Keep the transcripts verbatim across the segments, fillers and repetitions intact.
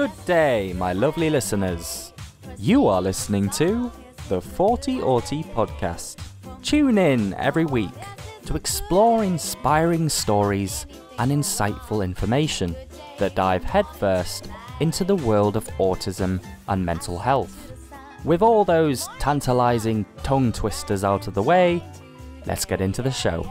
Good day, my lovely listeners. You are listening to the Thoughty Auti Podcast. Tune in every week to explore inspiring stories and insightful information that dive headfirst into the world of autism and mental health. With all those tantalizing tongue twisters out of the way, let's get into the show.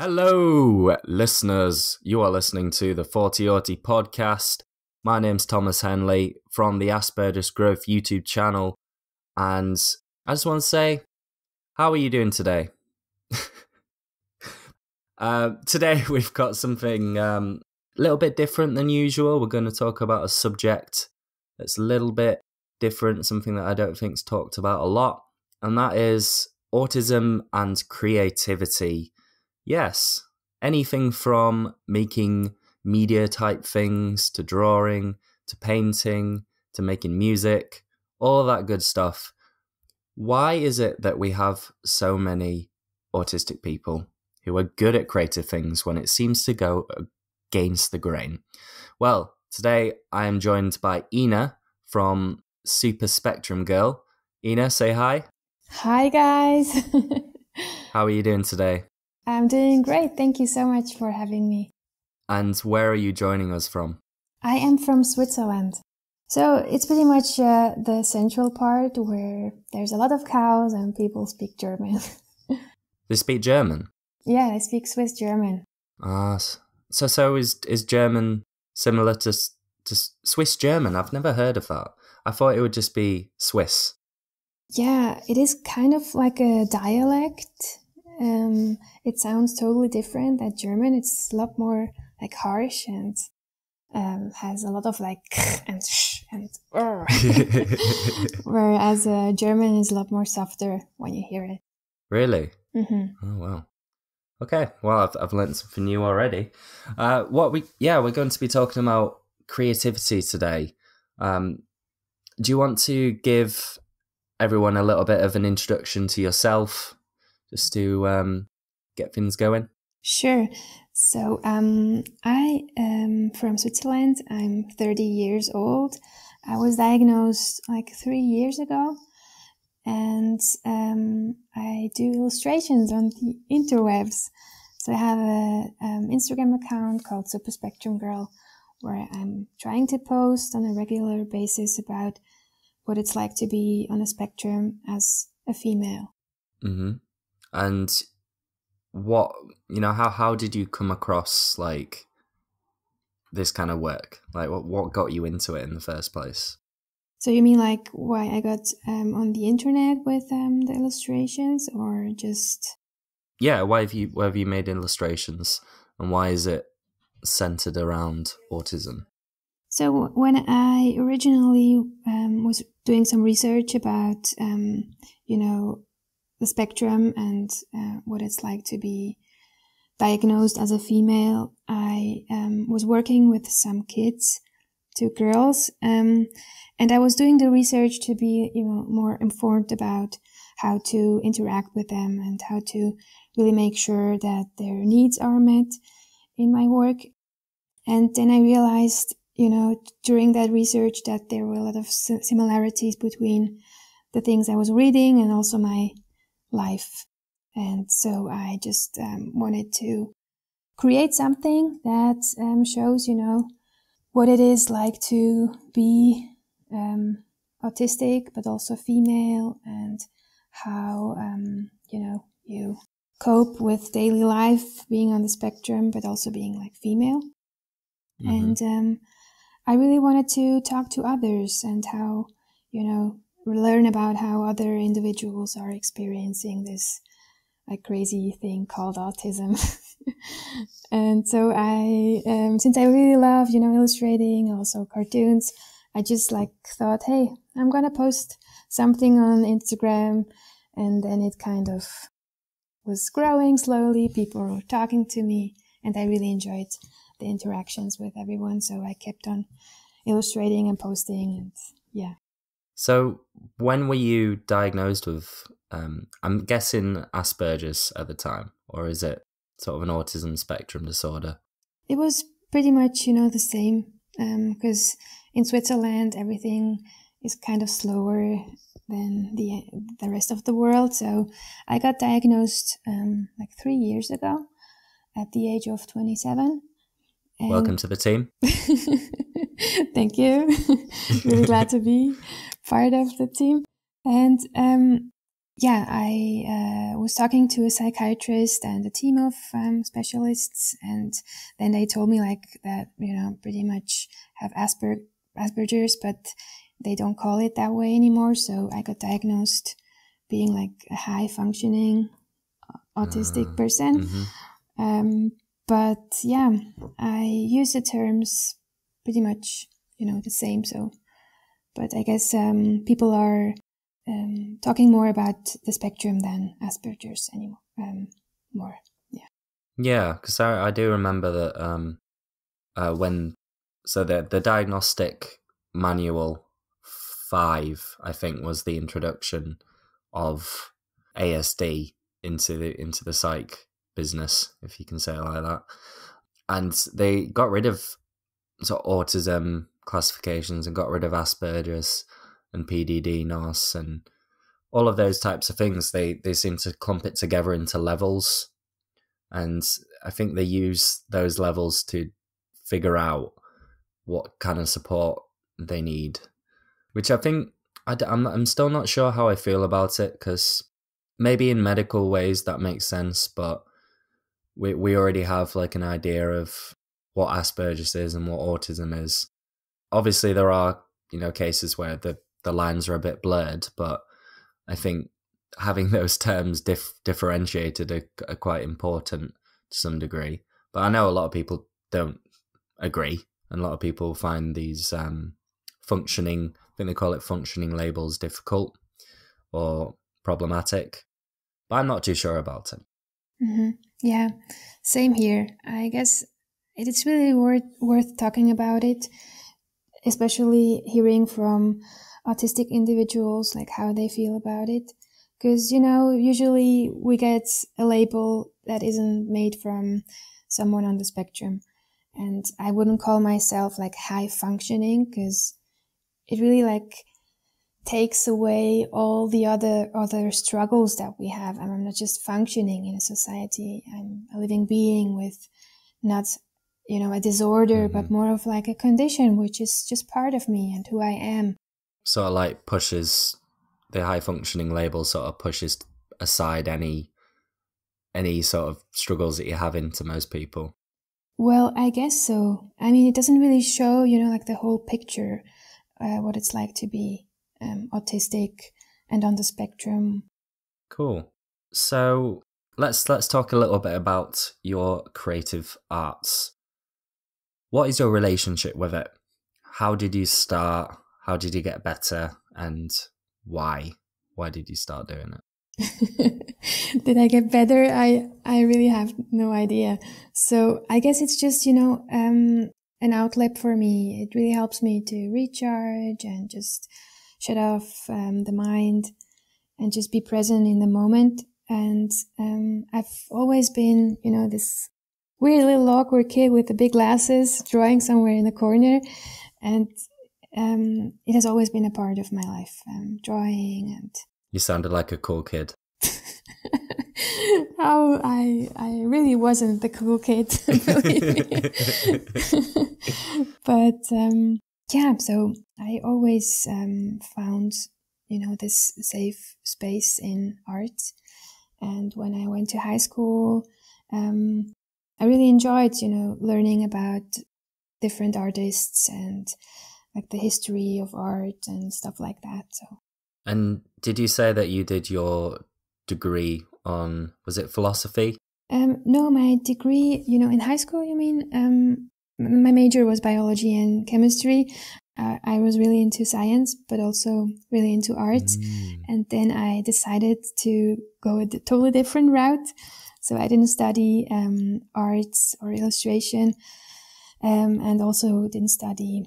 Hello, listeners. You are listening to the Thoughty Auti Podcast. My name's Thomas Henley from the Asperger's Growth YouTube channel. And I just want to say, how are you doing today? uh, today we've got something um, a little bit different than usual. We're going to talk about a subject that's a little bit different, something that I don't think's talked about a lot. And that is autism and creativity. Yes, anything from making media type things, to drawing, to painting, to making music, all that good stuff. Why is it that we have so many autistic people who are good at creative things when it seems to go against the grain? Well, today I am joined by Ina from Super Spectrum Girl. Ina, say hi. Hi, guys. How are you doing today? I'm doing great. Thank you so much for having me. And where are you joining us from? I am from Switzerland. So it's pretty much uh, the central part where there's a lot of cows and people speak German. They speak German? Yeah, they speak Swiss German. Ah, so so is is German similar to, to Swiss German? I've never heard of that. I thought it would just be Swiss. Yeah, it is kind of like a dialect. Um, it sounds totally different than German. It's a lot more like harsh and um, has a lot of like and sh and whereas uh, German is a lot more softer when you hear it. Really? Mm-hmm. Oh wow. Okay. Well, I've I've learned something new already. Uh, what we yeah we're going to be talking about creativity today. Um, do you want to give everyone a little bit of an introduction to yourself? Just to um, get things going. Sure. So um, I am from Switzerland. I'm thirty years old. I was diagnosed like three years ago. And um, I do illustrations on the interwebs. So I have an um, Instagram account called Super Spectrum Girl, where I'm trying to post on a regular basis about what it's like to be on a spectrum as a female. Mm-hmm. And what, you know, how, how did you come across, like, this kind of work? Like, what, what got you into it in the first place? So you mean, like, why I got um, on the internet with um, the illustrations, or just... Yeah, why have you, why have you made illustrations, and why is it centered around autism? So when I originally um, was doing some research about, um, you know, the spectrum and uh, what it's like to be diagnosed as a female, I um, was working with some kids, two girls, um, and I was doing the research to be, you know, more informed about how to interact with them and how to really make sure that their needs are met in my work. And then I realized, you know, during that research that there were a lot of similarities between the things I was reading and also my life. And so I just um, wanted to create something that um, shows, you know, what it is like to be um, autistic, but also female, and how, um, you know, you cope with daily life being on the spectrum, but also being like female. Mm-hmm. And um, I really wanted to talk to others and how, you know, learn about how other individuals are experiencing this like crazy thing called autism. And so I, um, since I really love, you know, illustrating, also cartoons, I just like thought, hey, I'm gonna post something on Instagram. And then it kind of was growing slowly. People were talking to me and I really enjoyed the interactions with everyone. So I kept on illustrating and posting and yeah. So when were you diagnosed with Um, I'm guessing Asperger's at the time, or is it sort of an autism spectrum disorder? It was pretty much, you know, the same, because um, in Switzerland everything is kind of slower than the the rest of the world. So I got diagnosed um, like three years ago at the age of twenty-seven. And welcome to the team. Thank you. Really glad to be part of the team. And um, yeah, I uh, was talking to a psychiatrist and a team of um, specialists, and then they told me like that, you know, pretty much have Asperger, Asperger's, but they don't call it that way anymore. So I got diagnosed being like a high functioning autistic uh, person. Mm-hmm. Um, but yeah, I use the terms pretty much, you know, the same. So, but I guess um, people are um, talking more about the spectrum than Asperger's anymore. Um, more, yeah. Yeah, because I, I do remember that um, uh, when so the the Diagnostic Manual five, I think, was the introduction of A S D into the into the psych business, if you can say it like that. And they got rid of sort of autism classifications and got rid of Asperger's and P D D N O S and all of those types of things. They they seem to clump it together into levels, and I think they use those levels to figure out what kind of support they need. Which I think, I, I'm, I'm still not sure how I feel about it, because maybe in medical ways that makes sense, but we, we already have like an idea of what Asperger's is and what autism is. Obviously there are, you know, cases where the, the lines are a bit blurred, but I think having those terms dif differentiated are, are quite important to some degree. But I know a lot of people don't agree, and a lot of people find these um, functioning... I think they call it functioning labels difficult or problematic, but I'm not too sure about it. Mm-hmm. Yeah, same here. I guess it's really worth worth talking about it, especially hearing from autistic individuals like how they feel about it, because, you know, usually we get a label that isn't made from someone on the spectrum, and I wouldn't call myself like high functioning, because it really like takes away all the other other struggles that we have. I'm not just functioning in a society. I'm a living being with not, you know, a disorder, mm-hmm. but more of like a condition, which is just part of me and who I am. Sort of like pushes, the high functioning label sort of pushes aside any, any sort of struggles that you're having to most people. Well, I guess so. I mean, it doesn't really show, you know, like the whole picture. Uh, what it's like to be um, autistic and on the spectrum. Cool. So let's let's talk a little bit about your creative arts. What is your relationship with it? How did you start? How did you get better? And why? Why did you start doing it? Did I get better? I I really have no idea. So I guess it's just, you know, Um, an outlet for me. It really helps me to recharge and just shut off um, the mind and just be present in the moment. And um, I've always been, you know, this weird little awkward kid with the big glasses drawing somewhere in the corner. And um, it has always been a part of my life, um, drawing. And you sounded like a cool kid. How I I really wasn't the cool kid, believe me. But um, yeah, so I always um, found, you know, this safe space in art. And when I went to high school, um, I really enjoyed, you know, learning about different artists and like the history of art and stuff like that. So. And did you say that you did your degree on, was it philosophy? Um, no, my degree, you know, in high school, you mean, um, my major was biology and chemistry. Uh, I was really into science, but also really into art. Mm. And then I decided to go a totally different route. So I didn't study um, arts or illustration, um, and also didn't study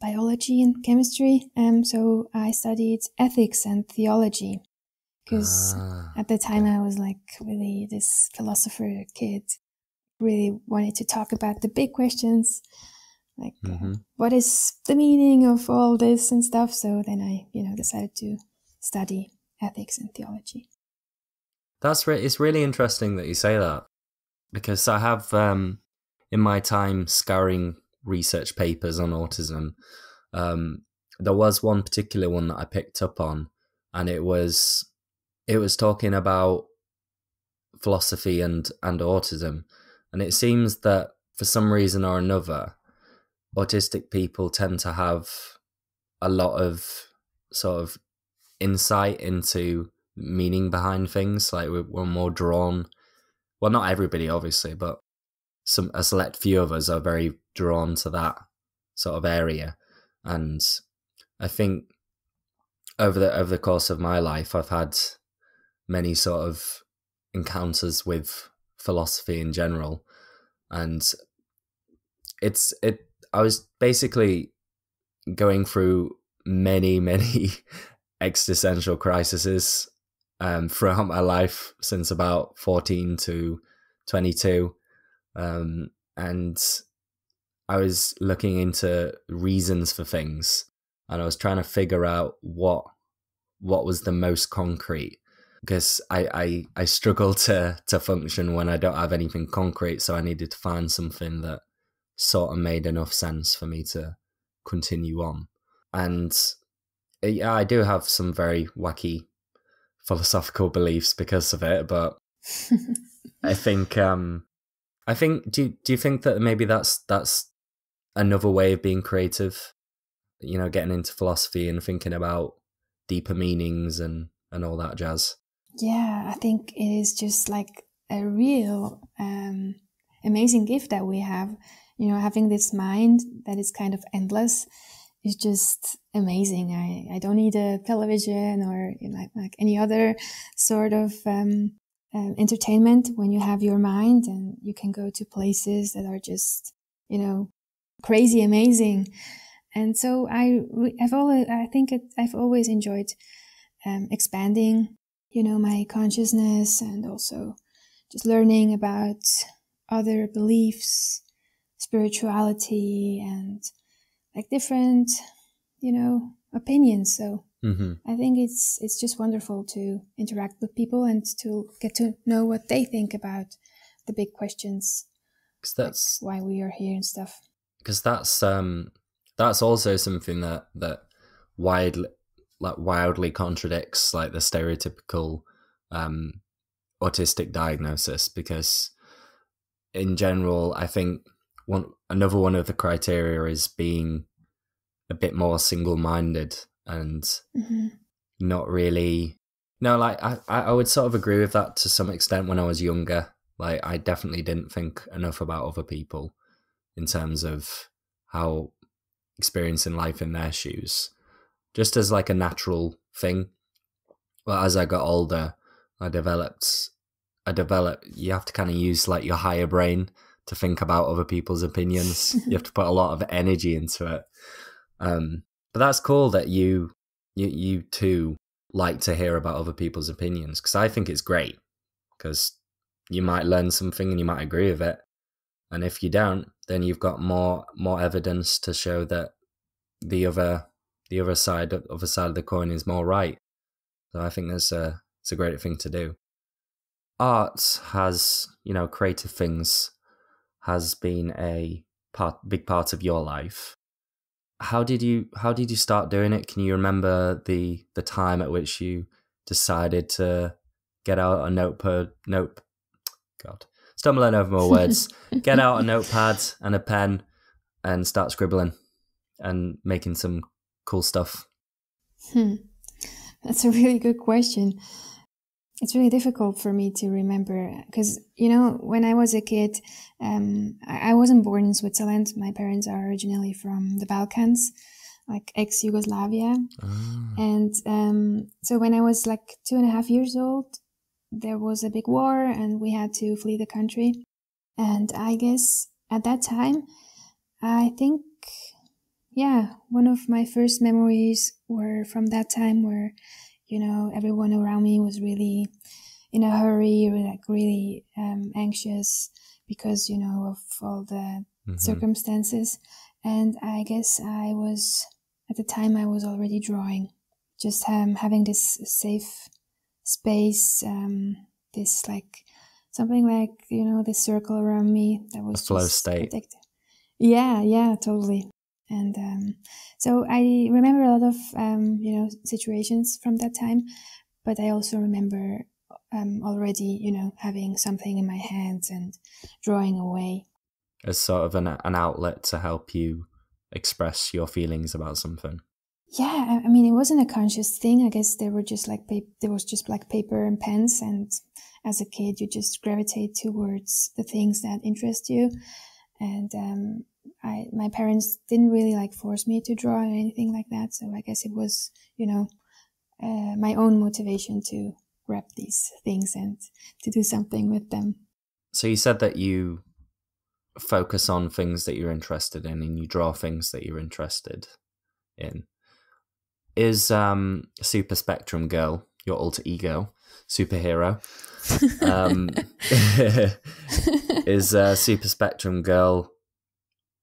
biology and chemistry. Um, so I studied ethics and theology. Because ah, at the time yeah. I was like really this philosopher kid, really wanted to talk about the big questions, like mm-hmm. what is the meaning of all this and stuff. So then I, you know, decided to study ethics and theology. That's re- it's really interesting that you say that, because I have um, in my time scouring research papers on autism, um, there was one particular one that I picked up on, and it was it was talking about philosophy and and autism, and it seems that for some reason or another, autistic people tend to have a lot of sort of insight into meaning behind things. Like we're, we're more drawn, well, not everybody obviously, but some a select few of us are very drawn to that sort of area. And I think over the over the course of my life, I've had many sort of encounters with philosophy in general, and it's it I was basically going through many many existential crises um throughout my life since about fourteen to twenty-two, um and I was looking into reasons for things, and I was trying to figure out what what was the most concrete, because I, I, I struggle to, to function when I don't have anything concrete. So I needed to find something that sort of made enough sense for me to continue on. And yeah, I do have some very wacky philosophical beliefs because of it, but I think, um, I think, do, do you think that maybe that's, that's another way of being creative, you know, getting into philosophy and thinking about deeper meanings and, and all that jazz? Yeah, I think it is just like a real um, amazing gift that we have. You know, having this mind that is kind of endless is just amazing. I, I don't need a television or you know, like, like any other sort of um, um, entertainment when you have your mind, and you can go to places that are just, you know, crazy amazing. And so I, I've always, I think it, I've always enjoyed um, expanding, you know, my consciousness, and also just learning about other beliefs, spirituality, and like different, you know, opinions. So mm-hmm. I think it's, it's just wonderful to interact with people and to get to know what they think about the big questions. 'Cause that's like why we are here and stuff. 'Cause that's, um, that's also something that, that widely, like wildly contradicts like the stereotypical um, autistic diagnosis, because in general, I think one another one of the criteria is being a bit more single-minded and mm-hmm. not really, no, like I, I would sort of agree with that to some extent when I was younger. Like I definitely didn't think enough about other people in terms of how experiencing life in their shoes, just as like a natural thing. But as I got older, I developed, I developed, you have to kind of use like your higher brain to think about other people's opinions. You have to put a lot of energy into it. Um, but that's cool that you, you, you too like to hear about other people's opinions, because I think it's great, because you might learn something and you might agree with it. And if you don't, then you've got more, more evidence to show that the other, the other side other side of the coin is more right. So I think that's a it's a great thing to do. Art has, you know, creative things has been a part, big part of your life. How did you how did you start doing it? Can you remember the the time at which you decided to get out a notepad? Nope, God, stumbling over my words. Get out a notepad and a pen and start scribbling and making some cool stuff? Hmm. That's a really good question. It's really difficult for me to remember because, you know, when I was a kid, um, I, I wasn't born in Switzerland. My parents are originally from the Balkans, like ex-Yugoslavia. Oh. And um, so when I was like two and a half years old, there was a big war and we had to flee the country. And I guess at that time, I think... yeah, one of my first memories were from that time where you know, everyone around me was really in a hurry, like really um, anxious because, you know, of all the mm-hmm. circumstances. And I guess I was, at the time I was already drawing, just um, having this safe space, um, this like, something like, you know, this circle around me that was a flow state. Protected. Yeah, yeah, totally. And um, so I remember a lot of, um, you know, situations from that time, but I also remember um, already, you know, having something in my hands and drawing away. As sort of an, an outlet to help you express your feelings about something. Yeah, I mean, it wasn't a conscious thing. I guess there were just like paper, there was just like paper and pens, and as a kid, you just gravitate towards the things that interest you. And um, I, my parents didn't really like force me to draw or anything like that. So I guess it was, you know, uh, my own motivation to grab these things and to do something with them. So you said that you focus on things that you're interested in and you draw things that you're interested in. Is um Super Spectrum Girl, your alter ego superhero, um is uh, Super Spectrum Girl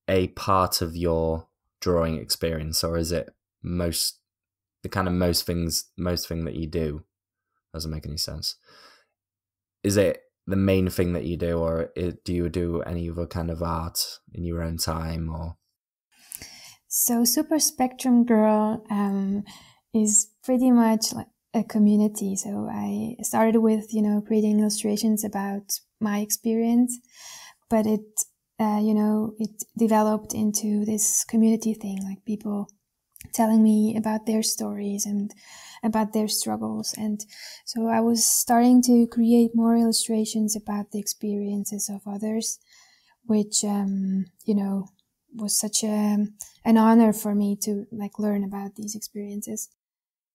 a part of your drawing experience, or is it most the kind of most things most thing that you do? Doesn't make any sense. Is it the main thing that you do, or do you do any other kind of art in your own time? Or so Super Spectrum Girl um, is pretty much like a community. So I started with, you know, creating illustrations about my experience, but it, uh, you know, it developed into this community thing, like people telling me about their stories and about their struggles. And so I was starting to create more illustrations about the experiences of others, which, um, you know, was such a an honor for me to like learn about these experiences.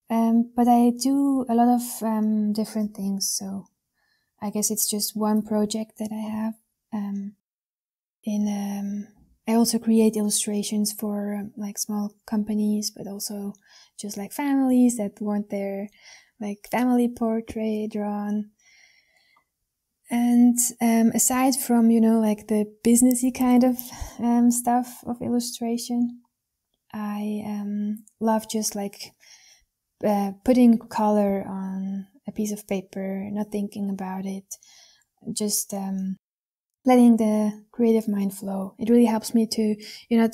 Um, but I do a lot of um, different things. So I guess it's just one project that I have. Um, in um, I also create illustrations for um, like small companies, but also just like families that want their like family portrait drawn. And um, aside from, you know, like the businessy kind of um, stuff of illustration, I um, love just like uh, putting color on a piece of paper, not thinking about it, just um, letting the creative mind flow. It really helps me to, you know,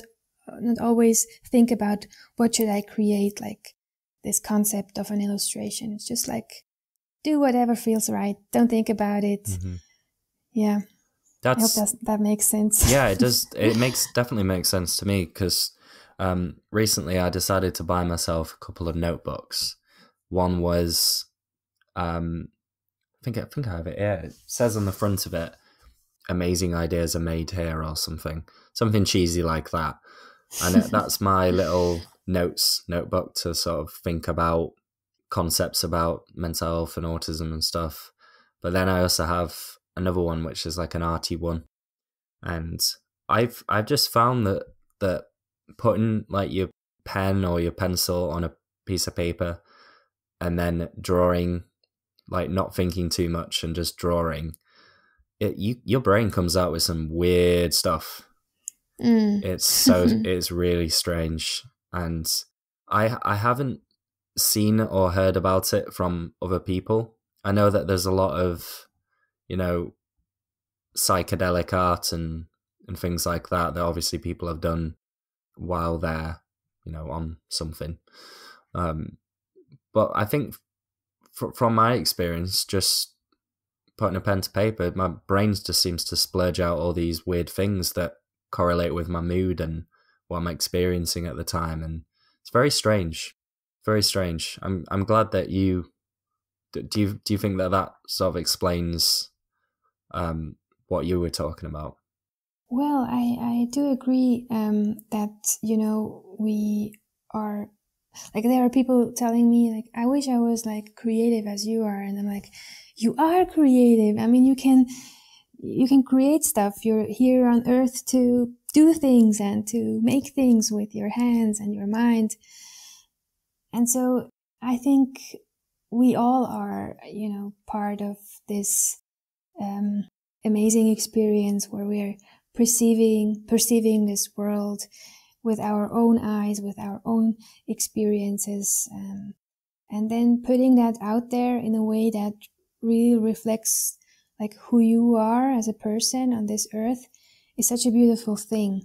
not always think about what should I create, like this concept of an illustration. It's just like, do whatever feels right. Don't think about it. Mm-hmm. Yeah. That's, I hope that's, that makes sense. Yeah, it does. It makes definitely makes sense to me, because um, recently I decided to buy myself a couple of notebooks. One was, um, I think I think I have it here. It says on the front of it, "Amazing ideas are made here," or something, something cheesy like that. And it, that's my little notes notebook to sort of think about concepts about mental health and autism and stuff. But then I also have another one which is like an arty one, and I've I've just found that that putting like your pen or your pencil on a piece of paper and then drawing, like not thinking too much and just drawing it, you your brain comes out with some weird stuff. Mm. It's so it's really strange, and I I haven't seen or heard about it from other people. I know that there's a lot of, you know, psychedelic art and and things like that that obviously people have done while they're, you know, on something. Um, but I think f from my experience, just putting a pen to paper, my brain just seems to splurge out all these weird things that correlate with my mood and what I'm experiencing at the time, and it's very strange. Very strange. I'm I'm glad that you do. You do you think that that sort of explains um, what you were talking about? Well, I I do agree um, that, you know, we are like, there are people telling me like, I wish I was like creative as you are, and I'm like, you are creative. I mean, you can you can create stuff. You're here on Earth to do things and to make things with your hands and your mind. And so I think we all are, you know, part of this um, amazing experience where we are perceiving, perceiving this world with our own eyes, with our own experiences, um, and then putting that out there in a way that really reflects like who you are as a person on this earth is such a beautiful thing.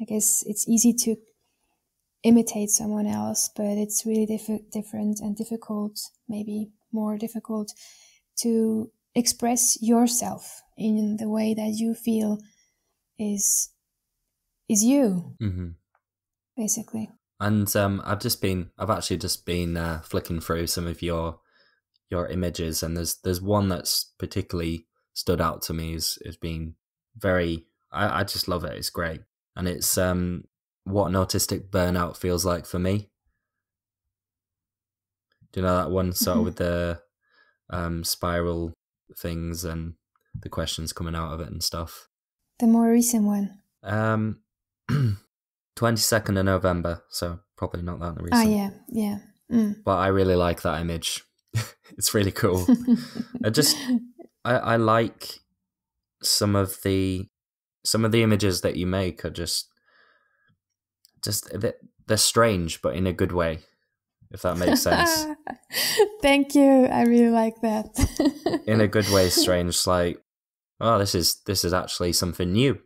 I guess it's easy to imitate someone else, but it's really diff- different and difficult, maybe more difficult, to express yourself in the way that you feel is is you, mm-hmm. basically. And um, I've just been, I've actually just been uh, flicking through some of your your images, and there's there's one that's particularly stood out to me as as being very, I, I just love it. It's great, and it's um. what an autistic burnout feels like for me. Do you know that one? Sort of with the um, spiral things and the questions coming out of it and stuff. The more recent one. Um, twenty-second of November, so probably not that recent. Oh, yeah, yeah. Mm. But I really like that image. It's really cool. I just, I, I like some of the, some of the images that you make are just, Just they're strange, but in a good way, if that makes sense. Thank you. I really like that. In a good way, strange. It's like, oh, this is this is actually something new.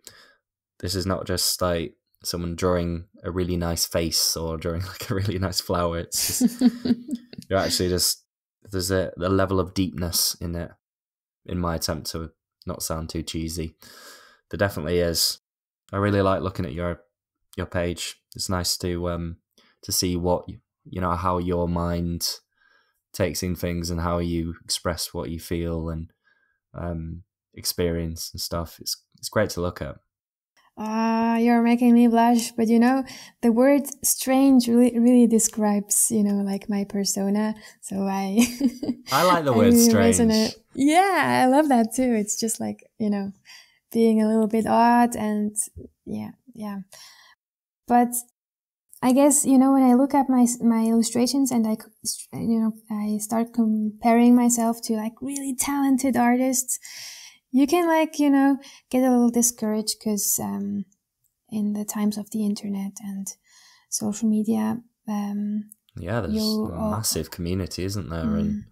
This is not just like someone drawing a really nice face or drawing like a really nice flower. It's just, you're actually just there's a, a level of deepness in it. In my attempt to not sound too cheesy, there definitely is. I really like looking at your. Your page. It's nice to um to see what you, you know how your mind takes in things and how you express what you feel and um experience and stuff. It's it's great to look at. Ah, uh, you're making me blush, but you know the word "strange" really really describes you know like my persona. So I I like the word I really "strange." Resonate. Yeah, I love that too. It's just like you know being a little bit odd and yeah yeah. But I guess, you know, when I look at my my illustrations and I, you know, I start comparing myself to like really talented artists, you can like, you know, get a little discouraged because um, in the times of the internet and social media. Um, yeah, there's a massive community, isn't there? Mm. And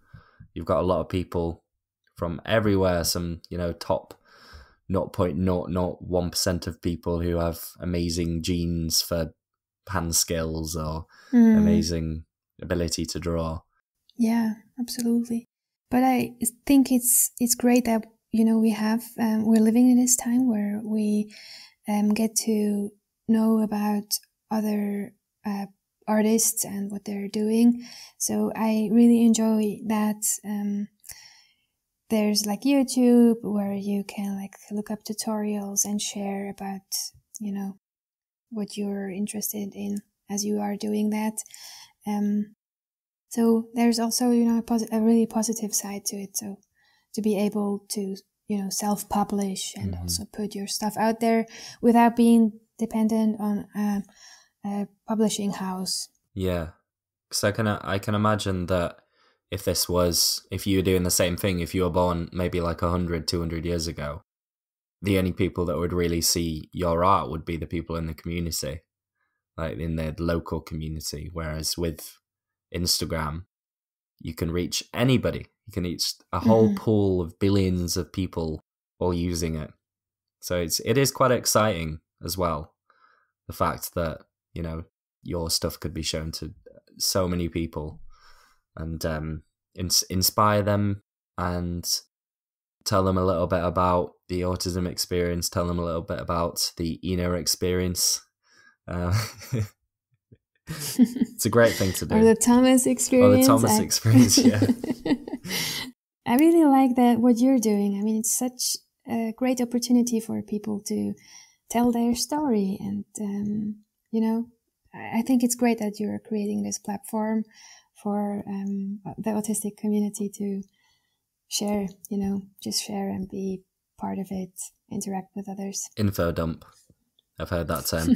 you've got a lot of people from everywhere, some, you know, top zero point zero zero one percent of people who have amazing genes for hand skills or mm. amazing ability to draw. Yeah, absolutely. But I think it's it's great that you know we have um, we're living in this time where we um, get to know about other uh, artists and what they're doing. So I really enjoy that. Um, There's like YouTube where you can like look up tutorials and share about, you know, what you're interested in as you are doing that. Um, so there's also, you know, a, pos a really positive side to it. So to be able to, you know, self-publish and mm-hmm. also put your stuff out there without being dependent on a, a publishing house. Yeah, because I can, I can imagine that. If this was, if you were doing the same thing, if you were born maybe like a hundred, two hundred years ago, the only people that would really see your art would be the people in the community, like in their local community. Whereas with Instagram, you can reach anybody. You can reach a whole mm-hmm. pool of billions of people all using it. So it's, it is quite exciting as well. The fact that, you know, your stuff could be shown to so many people. And um, ins inspire them and tell them a little bit about the autism experience, tell them a little bit about the Ina experience. Uh, it's a great thing to do. Or the Thomas experience. Or the Thomas I... experience, yeah. I really like that what you're doing. I mean, it's such a great opportunity for people to tell their story. And, um, you know, I think it's great that you're creating this platform for um, the autistic community to share, you know, just share and be part of it, interact with others. Info dump. I've heard that term.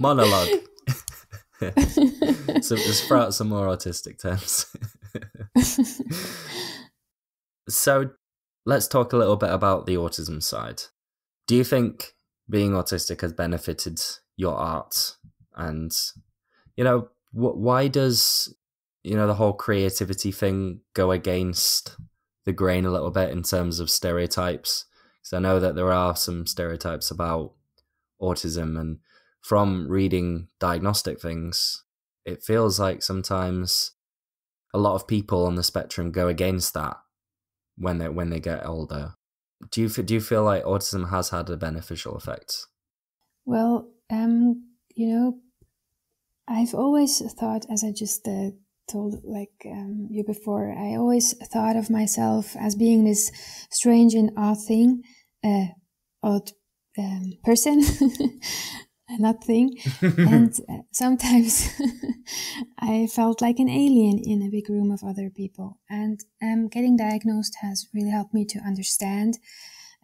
Monologue. So throw out some more autistic terms. So let's talk a little bit about the autism side. Do you think being autistic has benefited your art? And, you know, wh why does, you know, the whole creativity thing go against the grain a little bit in terms of stereotypes? Because I know that there are some stereotypes about autism, and from reading diagnostic things, it feels like sometimes a lot of people on the spectrum go against that when they when they get older. Do you do you feel like autism has had a beneficial effect? Well, um, you know, I've always thought, as I just uh, told like um, you before, I always thought of myself as being this strange and odd thing, uh, odd um, person, not thing, and uh, sometimes I felt like an alien in a big room of other people. And um, getting diagnosed has really helped me to understand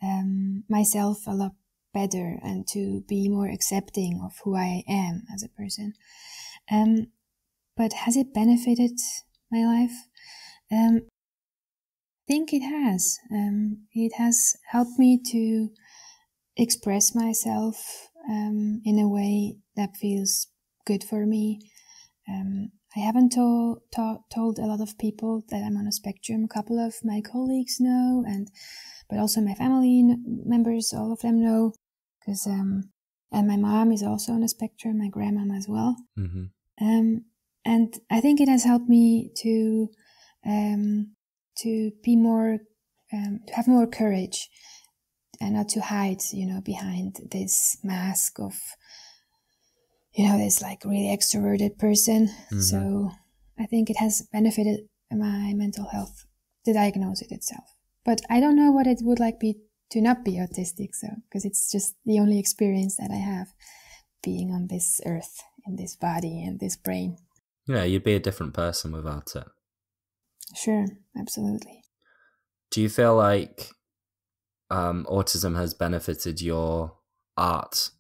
um, myself a lot better and to be more accepting of who I am as a person. Um, but has it benefited my life? Um, I think it has. Um, it has helped me to express myself um, in a way that feels good for me. Um, I haven't to to told a lot of people that I'm on a spectrum. A couple of my colleagues know, and but also my family members, all of them know, because um, and my mom is also on a spectrum, my grandmom as well. Mm-hmm. Um, and I think it has helped me to um, to be more, um, to have more courage, and not to hide, you know, behind this mask of, you know, this like really extroverted person. Mm-hmm. So I think it has benefited my mental health, the diagnosis itself. But I don't know what it would like be to not be autistic, so because it's just the only experience that I have being on this earth, in this body and this brain. Yeah, you'd be a different person without it. Sure, absolutely. Do you feel like um, autism has benefited your art?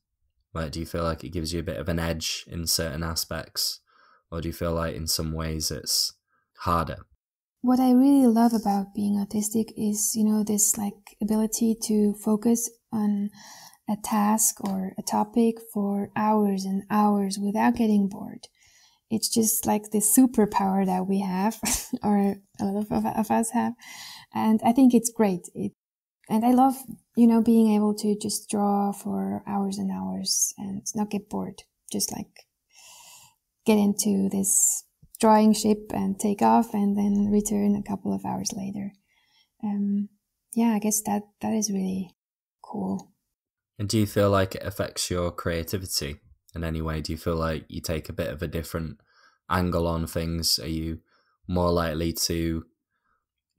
Like, do you feel like it gives you a bit of an edge in certain aspects, or do you feel like in some ways it's harder? What I really love about being autistic is, you know, this like ability to focus on a task or a topic for hours and hours without getting bored. It's just like this superpower that we have, or a lot of, of us have. And I think it's great. It, and I love, you know, being able to just draw for hours and hours and not get bored. Just like get into this drawing ship and take off and then return a couple of hours later. Um, yeah, I guess that that is really cool. And do you feel like it affects your creativity in any way? Do you feel like you take a bit of a different angle on things? Are you more likely to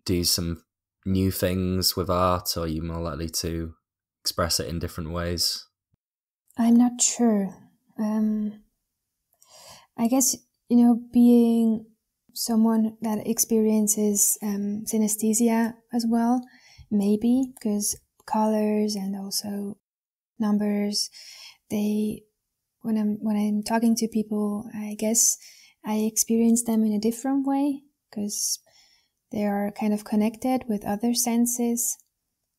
do some new things with art, or are you more likely to express it in different ways? I'm not sure. Um, I guess, you know, being someone that experiences um, synaesthesia as well, maybe, because colors and also numbers, they, when I'm, when I'm talking to people, I guess I experience them in a different way, because they are kind of connected with other senses.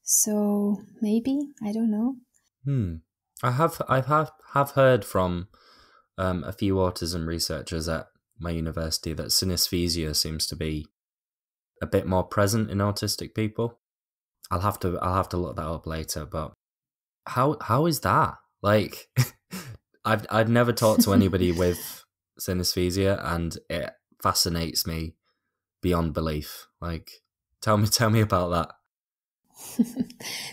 So maybe, I don't know. Hmm. I have, I have, have heard from Um, a few autism researchers at my university that synaesthesia seems to be a bit more present in autistic people. I'll have to I'll have to look that up later. But how how is that? Like, I've I've never talked to anybody with synaesthesia, and it fascinates me beyond belief. Like, tell me tell me about that.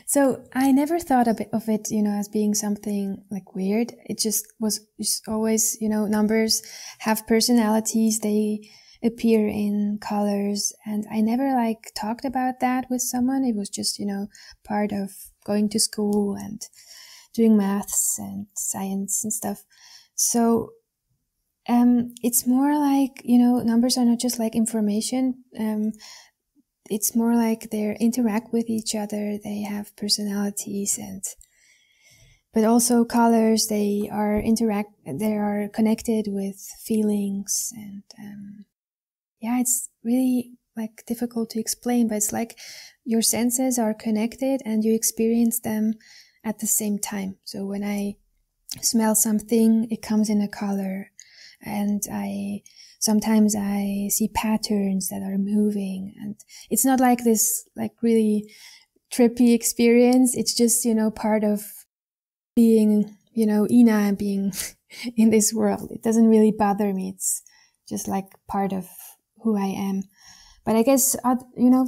So I never thought a bit of it, you know, as being something like weird. It just was just always, you know, numbers have personalities. They appear in colors, and I never like talked about that with someone. It was just, you know, part of going to school and doing maths and science and stuff. So um, it's more like, you know, numbers are not just like information. Um, It's more like they interact with each other. They have personalities, and But also colors, they are interact, they are connected with feelings, and um, yeah, it's really like difficult to explain, but it's like your senses are connected and you experience them at the same time. So when I smell something, it comes in a color, and I sometimes I see patterns that are moving, and it's not like this like really trippy experience. It's just, you know, part of being, you know, Ina and being in this world. It doesn't really bother me. It's just like part of who I am. But I guess, you know,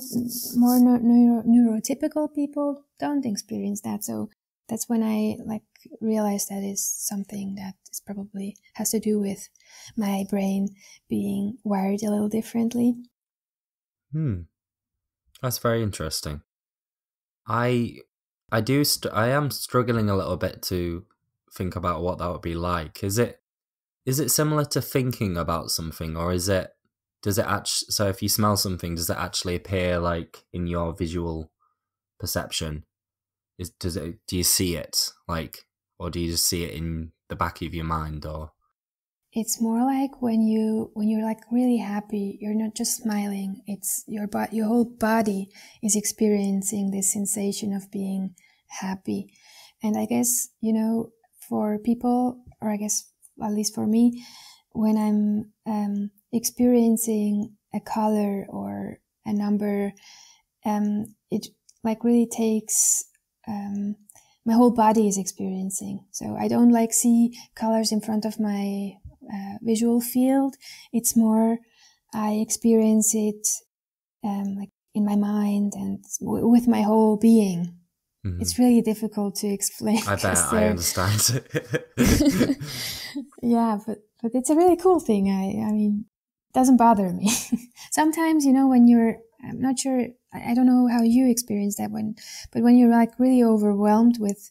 more neuro neurotypical people don't experience that. So that's when I like realized that is something that is probably has to do with my brain being wired a little differently. Hmm. That's very interesting. I... I do. St I am struggling a little bit to think about what that would be like. Is it? Is it similar to thinking about something, or is it? Does it actually? So, if you smell something, does it actually appear like in your visual perception? Is does it? Do you see it like, or do you just see it in the back of your mind? Or it's more like when you when you're like really happy, you're not just smiling. It's your body, your whole body is experiencing this sensation of being happy. And I guess, you know, for people, or I guess at least for me, when I'm um, experiencing a color or a number, um, it like really takes. Um, my whole body is experiencing. So I don't like see colors in front of my Uh, visual field. It's more I experience it um, like in my mind and w with my whole being. Mm-hmm. It's really difficult to explain. I bet I understand. Yeah, but but it's a really cool thing. I I mean, it doesn't bother me. Sometimes, you know, when you're, I'm not sure, I, I don't know how you experience that when, but when you're like really overwhelmed with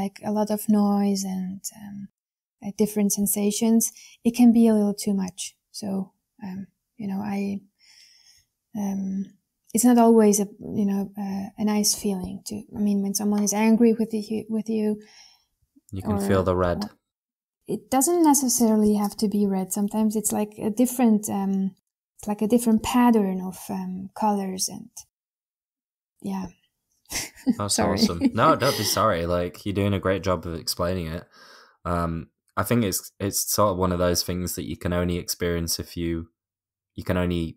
like a lot of noise and um, different sensations, it can be a little too much. So um you know, I um it's not always a, you know, uh, a nice feeling to, I mean, when someone is angry with you with you you can or, feel the red. Uh, it doesn't necessarily have to be red. Sometimes it's like a different um it's like a different pattern of um colors, and yeah. That's sorry. Awesome. No, don't be sorry, like you're doing a great job of explaining it. um I think it's it's sort of one of those things that you can only experience if you you can only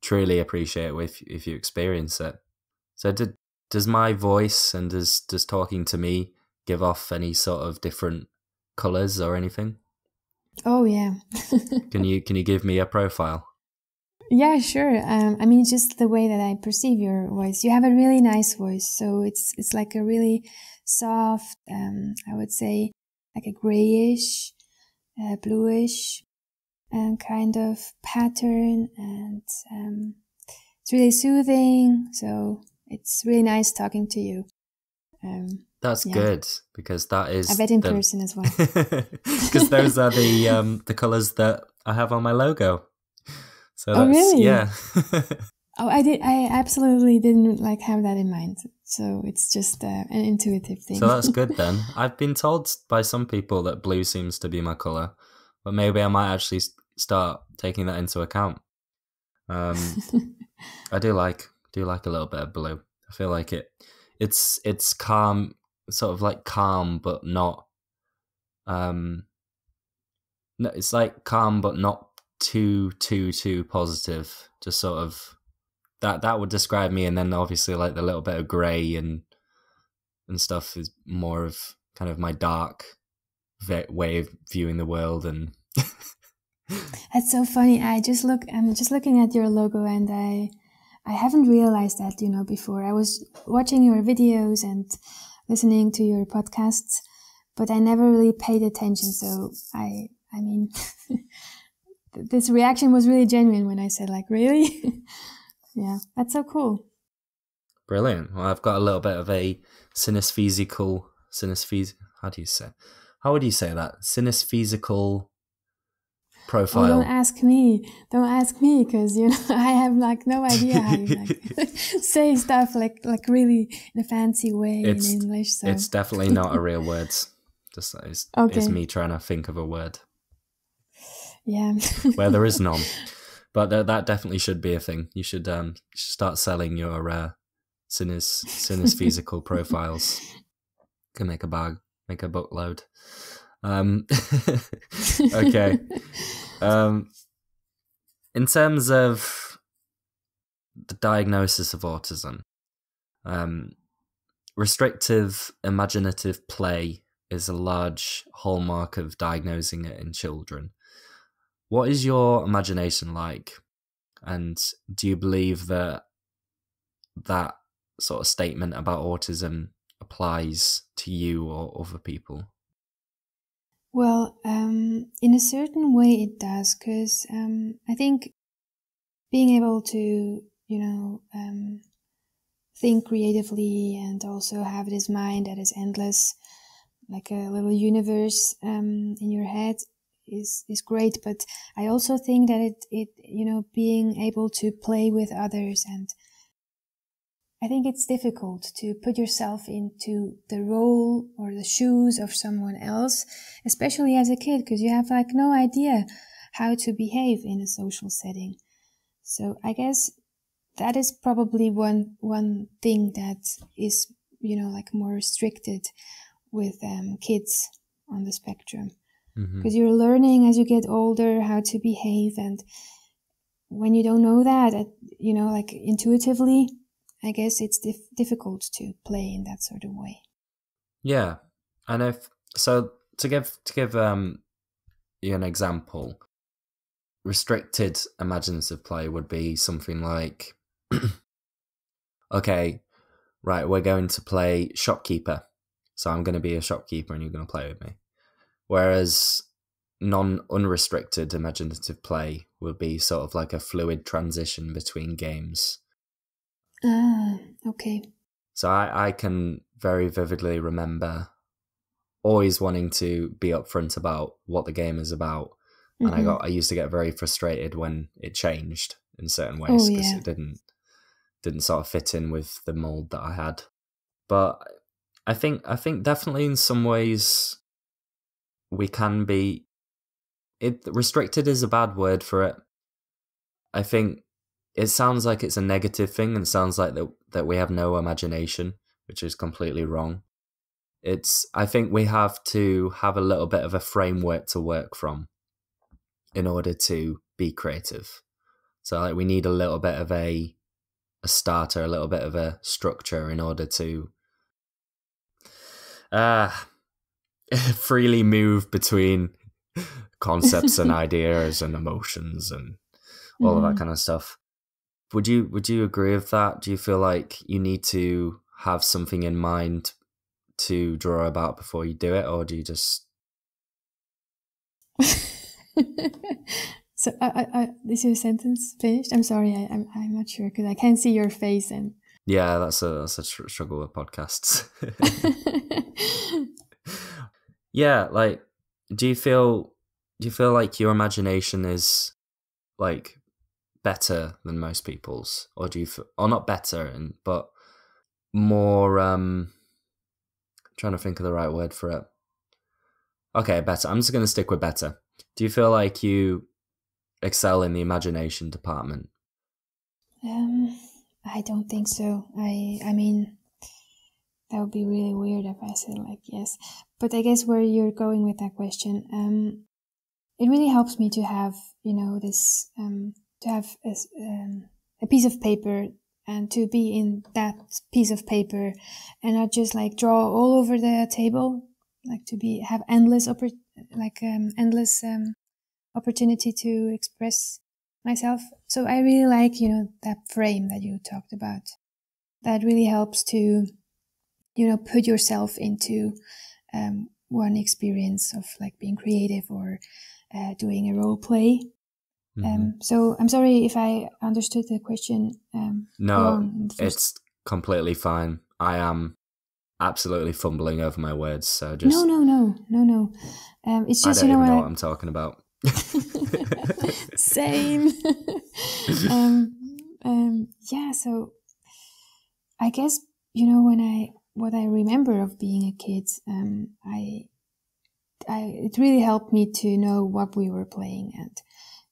truly appreciate it if if you experience it. So did, does my voice and does does talking to me give off any sort of different colors or anything? Oh yeah. Can you can you give me a profile? Yeah, sure. Um, I mean, just the way that I perceive your voice. You have a really nice voice, so it's it's like a really soft. Um, I would say. Like a grayish, uh, bluish um, kind of pattern, and um, it's really soothing, so it's really nice talking to you. Um, That's yeah. good, because that is... I bet in the... person as well. Because those are the um, the colours that I have on my logo. So that's, oh, really? Yeah. Oh, I did. I absolutely didn't like have that in mind. So it's just uh, an intuitive thing. So that's good then. I've been told by some people that blue seems to be my color, but maybe I might actually start taking that into account. Um, I do like do like a little bit of blue. I feel like it. It's it's calm, sort of like calm, but not. Um, no, it's like calm, but not too too too positive. Just sort of. That that would describe me, and then obviously like the little bit of grey and and stuff is more of kind of my dark way of viewing the world. And that's so funny. I just look. I'm just looking at your logo, and I I haven't realized that, you know, before. I was watching your videos and listening to your podcasts, but I never really paid attention. So I I mean, this reaction was really genuine when I said like, really. Yeah, that's so cool. Brilliant. Well, I've got a little bit of a synesthesical, synesthesical, how do you say, how would you say that? Synesthesical profile. Oh, don't ask me. Don't ask me, because you know I have like no idea how you like, say stuff like like really in a fancy way it's, in English. So. It's definitely not a real word. Just it's, okay. it's me trying to think of a word. Yeah. Where there is none. But th that definitely should be a thing. You should um you should start selling your uh, synes synesthesical profiles. You can make a bag, make a bookload. Um, okay. Um, in terms of the diagnosis of autism, um, restrictive imaginative play is a large hallmark of diagnosing it in children. What is your imagination like? And do you believe that that sort of statement about autism applies to you or other people? Well, um, in a certain way it does, because um, I think being able to, you know, um, think creatively and also have this mind that is endless, like a little universe um, in your head, is is great. But I also think that it, it, you know, being able to play with others, and I think it's difficult to put yourself into the role or the shoes of someone else, especially as a kid, because you have like no idea how to behave in a social setting. So I guess that is probably one one thing that is, you know, like more restricted with um, kids on the spectrum, because mm-hmm. you're learning as you get older how to behave, and when you don't know that, you know, like intuitively, I guess it's dif difficult to play in that sort of way. Yeah, and if so, to give to give um you an example, restricted imaginative play would be something like, okay, right, we're going to play shopkeeper, so I'm going to be a shopkeeper and you're going to play with me. Whereas non-unrestricted imaginative play would be sort of like a fluid transition between games. Ah, okay. So I, I can very vividly remember always wanting to be upfront about what the game is about. Mm-hmm. And I got I used to get very frustrated when it changed in certain ways, because oh, yeah. it didn't didn't sort of fit in with the mold that I had. But I think I think definitely in some ways we can be it restricted is a bad word for it. I think it sounds like it's a negative thing, and it sounds like that that we have no imagination, which is completely wrong. It's I think we have to have a little bit of a framework to work from in order to be creative. So like we need a little bit of a a starter, a little bit of a structure in order to uh freely move between concepts and ideas and emotions and all mm. of that kind of stuff. Would you would you agree with that? Do you feel like you need to have something in mind to draw about before you do it, or do you just? So, I, I, is your sentence finished? I'm sorry, I, I'm I'm not sure because I can't see your face. And yeah, that's a that's a tr struggle with podcasts. Yeah, like, do you feel do you feel like your imagination is like better than most people's, or do you f or not better and but more um I'm trying to think of the right word for it. Okay, better. I'm just going to stick with better. Do you feel like you excel in the imagination department? Um I don't think so. I I mean that would be really weird if I said like yes. But I guess where you're going with that question, um it really helps me to have, you know, this um to have a, um, a piece of paper and to be in that piece of paper and not just like draw all over the table, like to be have endless oppor like um, endless um, opportunity to express myself. So I really like, you know, that frame that you talked about. That really helps to, you know, put yourself into um, one experience of like being creative or uh, doing a role play. Mm-hmm. Um, so I'm sorry if I understood the question. Um, no, it's completely fine. I am absolutely fumbling over my words. So just no, no, no, no, no. Um, it's just I don't you know, even know I, what I'm talking about. Same. um, um, yeah, so I guess, you know, when I, what I remember of being a kid, um, I, I, it really helped me to know what we were playing at,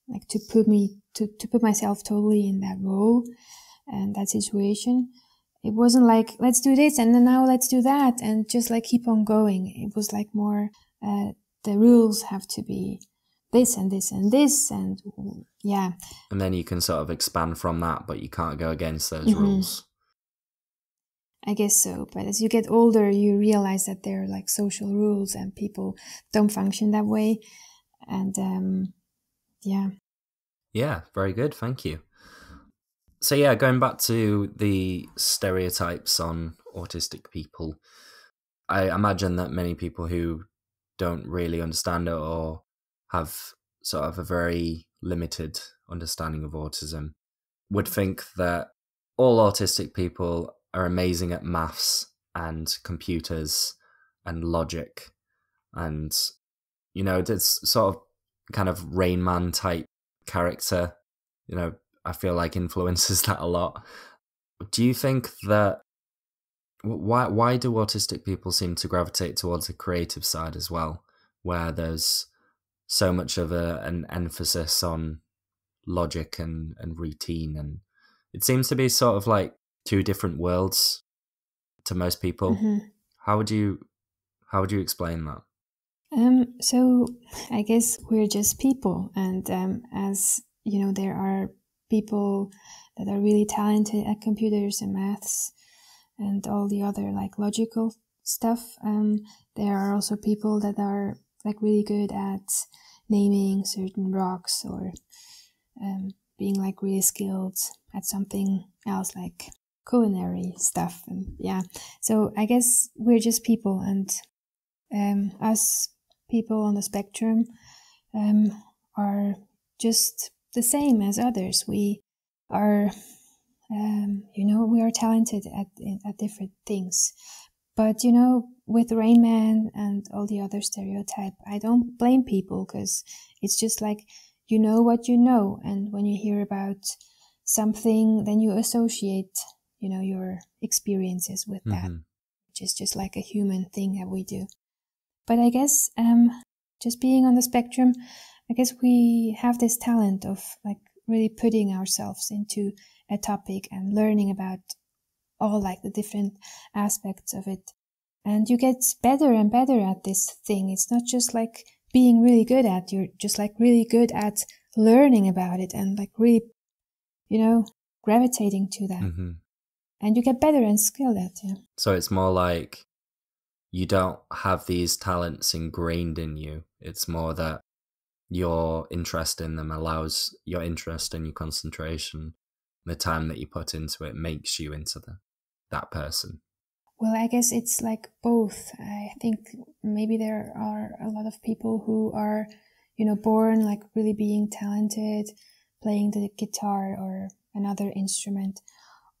like to put me, to, to put myself totally in that role and that situation. It wasn't like, let's do this and then now let's do that and just like keep on going. It was like more, uh, the rules have to be this and this and this and yeah. And then you can sort of expand from that, but you can't go against those mm-hmm. rules. I guess so. But as you get older, you realize that there are like social rules and people don't function that way. And um, yeah. Yeah, very good. Thank you. So yeah, going back to the stereotypes on autistic people, I imagine that many people who don't really understand it or have sort of a very limited understanding of autism would think that all autistic people are amazing at maths and computers and logic. And, you know, it's sort of kind of Rain Man type character. You know, I feel like influences that a lot. Do you think that, why, why do autistic people seem to gravitate towards the creative side as well, where there's so much of a, an emphasis on logic and, and routine? And it seems to be sort of like two different worlds to most people. Mm-hmm. How would you, how would you explain that? Um, so I guess we're just people. And um, as you know, there are people that are really talented at computers and maths and all the other like logical stuff. Um, there are also people that are like really good at naming certain rocks or um, being like really skilled at something else like culinary stuff. And yeah, so I guess we're just people, and um, us people on the spectrum um, are just the same as others. We are, um, you know, we are talented at, at different things. But, you know, with Rain Man and all the other stereotype, I don't blame people, because it's just like, you know what you know. And when you hear about something, then you associate, you know, your experiences with mm-hmm. that, which is just like a human thing that we do. But I guess um, just being on the spectrum, I guess we have this talent of like really putting ourselves into a topic and learning about all like the different aspects of it, and you get better and better at this thing. It's not just like being really good at, you're just like really good at learning about it and like really, you know, gravitating to that. Mm-hmm. And you get better and skilled at it. Yeah. So it's more like you don't have these talents ingrained in you. It's more that your interest in them allows your interest and your concentration, the time that you put into it, makes you into the, that person. Well, I guess it's like both. I think maybe there are a lot of people who are, you know, born like really being talented, playing the guitar or another instrument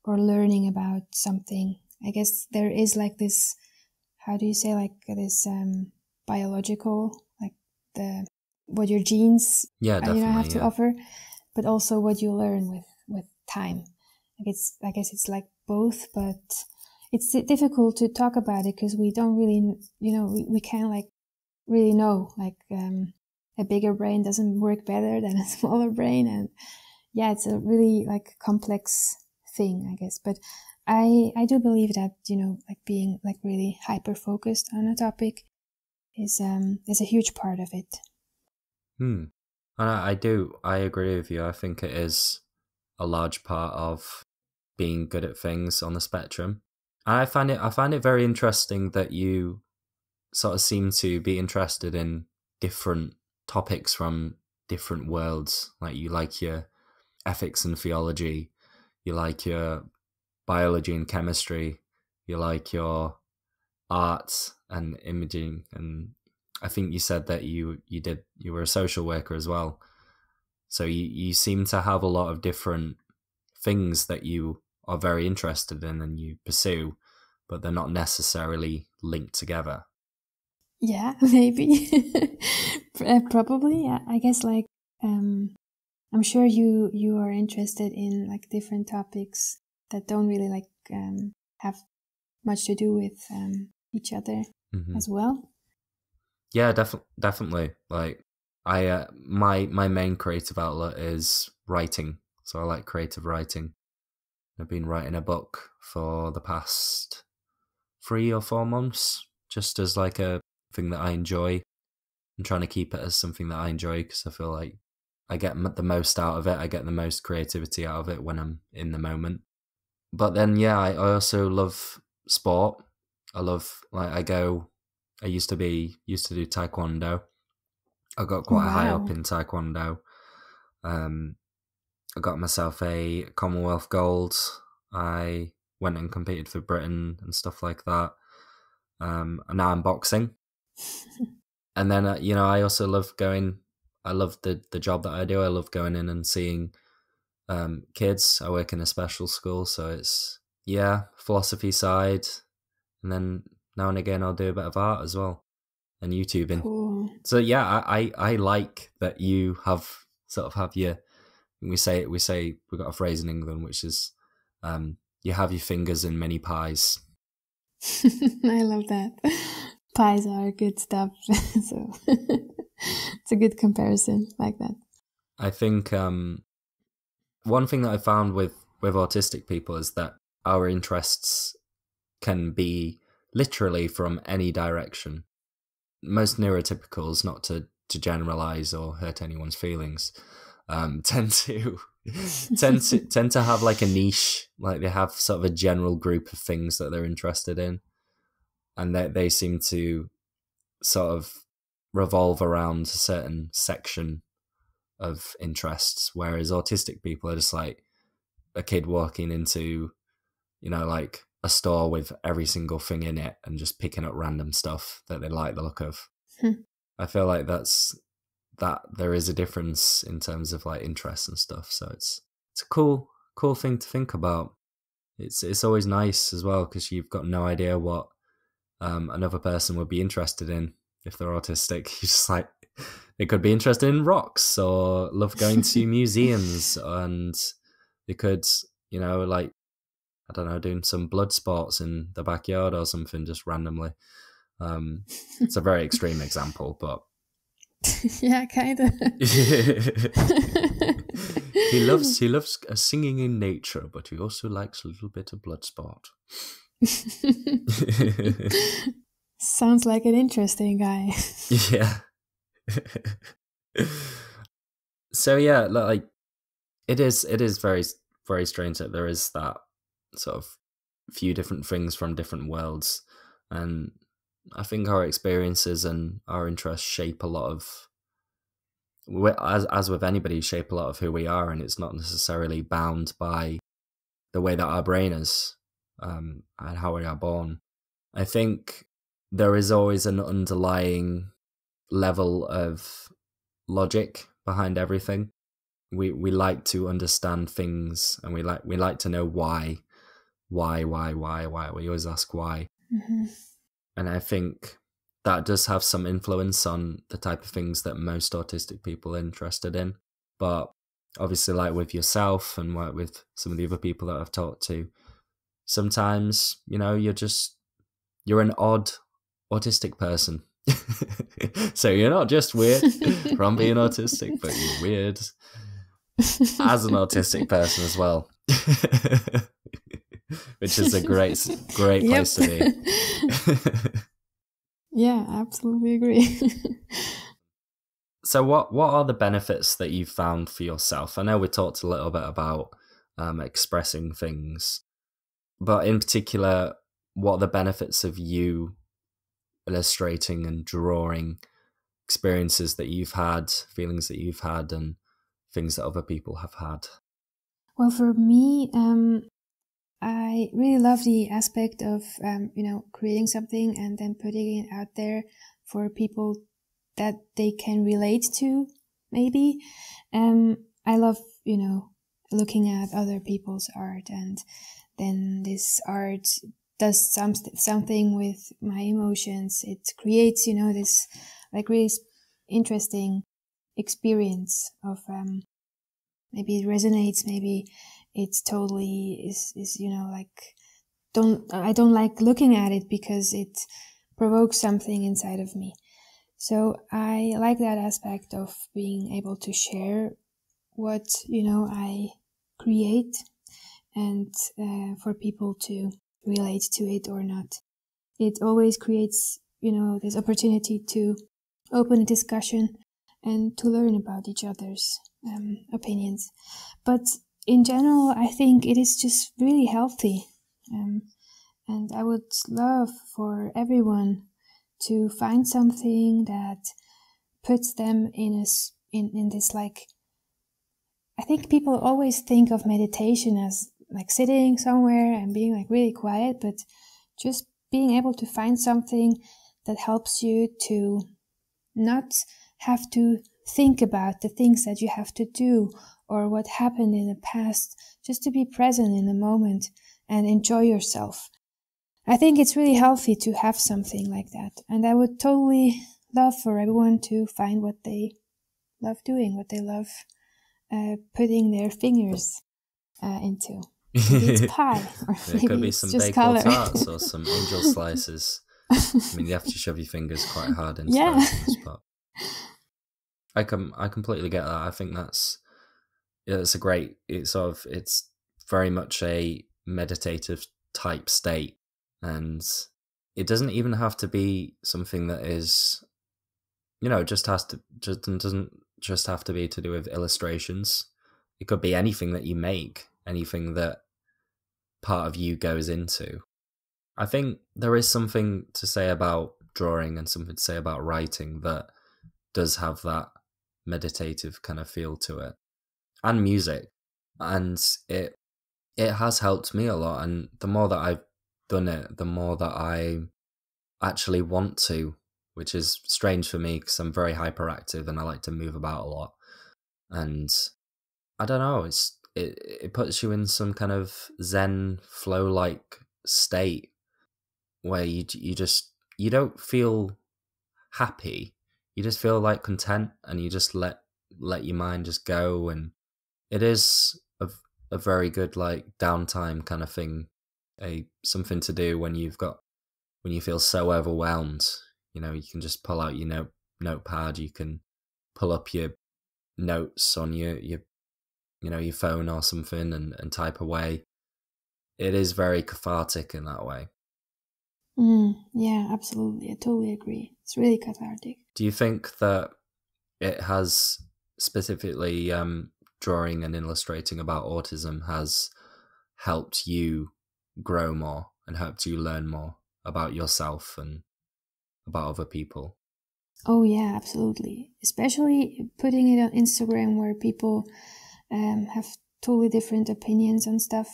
or learning about something. I guess there is like this, how do you say, like this um, biological, like the, what your genes yeah, definitely, you know, have to yeah. offer, but also what you learn with, with time. I guess, I guess it's like both, but it's difficult to talk about it because we don't really, you know, we, we can't like really know, like um, a bigger brain doesn't work better than a smaller brain. And yeah, it's a really like complex thing, I guess. But I, I do believe that, you know, like being like really hyper-focused on a topic is, um, is a huge part of it. Hmm. And I, I do, I agree with you. I think it is a large part of being good at things on the spectrum. And I find it, I find it very interesting that you sort of seem to be interested in different topics from different worlds. Like you like your ethics and theology, you like your biology and chemistry, you like your art and imaging, and I think you said that you you did you were a social worker as well. So you, you seem to have a lot of different things that you are very interested in and you pursue, but they're not necessarily linked together. Yeah, maybe. Uh, probably, I guess. Like, um, I'm sure you you are interested in like different topics that don't really like um, have much to do with um, each other mm-hmm. as well. Yeah, definitely, definitely. Like, I uh, my my main creative outlet is writing, so I like creative writing. I've been writing a book for the past three or four months, just as like a thing that I enjoy. I'm trying to keep it as something that I enjoy because I feel like I get the most out of it. I get the most creativity out of it when I'm in the moment. But then, yeah, I, I also love sport. I love, like, I go, I used to be, used to do Taekwondo. I got quite wow. high up in Taekwondo. Um, I got myself a Commonwealth gold. I went and competed for Britain and stuff like that. Um, and now I'm boxing. And then, you know, I also love going, I love the, the job that I do. I love going in and seeing um, kids. I work in a special school, so it's, yeah, philosophy side. And then now and again, I'll do a bit of art as well and YouTubing. Cool. So, yeah, I, I, I like that you have sort of have your, we say, we say, we've got a phrase in England, which is um, you have your fingers in many pies. I love that. Pies are good stuff, so it's a good comparison like that. I think um, one thing that I found with, with autistic people is that our interests can be literally from any direction. Most neurotypicals, not to, to generalize or hurt anyone's feelings, um, tend to tend to tend to have like a niche, like they have sort of a general group of things that they're interested in. And they, they seem to sort of revolve around a certain section of interests, whereas autistic people are just like a kid walking into, you know, like a store with every single thing in it and just picking up random stuff that they like the look of. Hmm. I feel like that's that there is a difference in terms of like interests and stuff. So it's it's a cool cool thing to think about. It's it's always nice as well because you've got no idea what Um, another person would be interested in if they're autistic. You're just like, they could be interested in rocks or love going to museums, and they could, you know, like, I don't know, doing some blood sports in the backyard or something just randomly. Um, it's a very extreme example, but yeah, kind of. He loves he loves singing in nature, but he also likes a little bit of blood sport. Sounds like an interesting guy. Yeah. So yeah, like it is it is very very strange that there is that sort of few different things from different worlds, and I think our experiences and our interests shape a lot of, as as with anybody, shape a lot of who we are, and it's not necessarily bound by the way that our brain is Um, and how we are born. I think there is always an underlying level of logic behind everything. We we like to understand things, and we like we like to know why, why, why, why, why. We always ask why, mm-hmm. and I think that does have some influence on the type of things that most autistic people are interested in. But obviously, like with yourself and like with some of the other people that I've talked to, sometimes, you know, you're just, you're an odd autistic person. So you're not just weird from being autistic, but you're weird as an autistic person as well. Which is a great, great yep. place to be. Yeah, absolutely agree. So what, what are the benefits that you've found for yourself? I know we talked a little bit about um, expressing things. But in particular, what are the benefits of you illustrating and drawing experiences that you've had, feelings that you've had, and things that other people have had? Well, for me, um, I really love the aspect of, um, you know, creating something and then putting it out there for people that they can relate to, maybe. Um, I love, you know, looking at other people's art, and then this art does some, something with my emotions. It creates, you know, this like really interesting experience of um, maybe it resonates, maybe it's totally is is you know like don't I don't like looking at it because it provokes something inside of me. So I like that aspect of being able to share what you know I create and uh, for people to relate to it or not. It always creates you know this opportunity to open a discussion and to learn about each other's um, opinions. But in general, I think it is just really healthy. Um, and I would love for everyone to find something that puts them in a, in, in this, like, I think people always think of meditation as like sitting somewhere and being like really quiet, but just being able to find something that helps you to not have to think about the things that you have to do or what happened in the past, just to be present in the moment and enjoy yourself. I think it's really healthy to have something like that. And I would totally love for everyone to find what they love doing, what they love uh, putting their fingers uh, into. Maybe it's pie. Or yeah, maybe it could be some baked tarts or some angel slices. I mean, you have to shove your fingers quite hard into yeah. that in this part. I com- I completely get that. I think that's it's a great it's sort of it's very much a meditative type state, and it doesn't even have to be something that is you know just has to just doesn't just have to be to do with illustrations. It could be anything that you make, anything that part of you goes into. I think there is something to say about drawing and something to say about writing that does have that meditative kind of feel to it, and music, and it it has helped me a lot. And the more that I've done it, the more that I actually want to, which is strange for me because I'm very hyperactive and I like to move about a lot. And I don't know, it's it it puts you in some kind of zen flow like state where you you just you don't feel happy. You just feel like content, and you just let let your mind just go, and it is a, a very good like downtime kind of thing, a something to do when you've got when you feel so overwhelmed. You know, you can just pull out your note notepad, you can pull up your notes on your your you know your phone or something, and and type away. It is very cathartic in that way. Mm, yeah, absolutely. I totally agree. It's really cathartic. Do you think that it has specifically um, drawing and illustrating about autism has helped you grow more and helped you learn more about yourself and about other people? Oh, yeah, absolutely. Especially putting it on Instagram where people um, have totally different opinions on stuff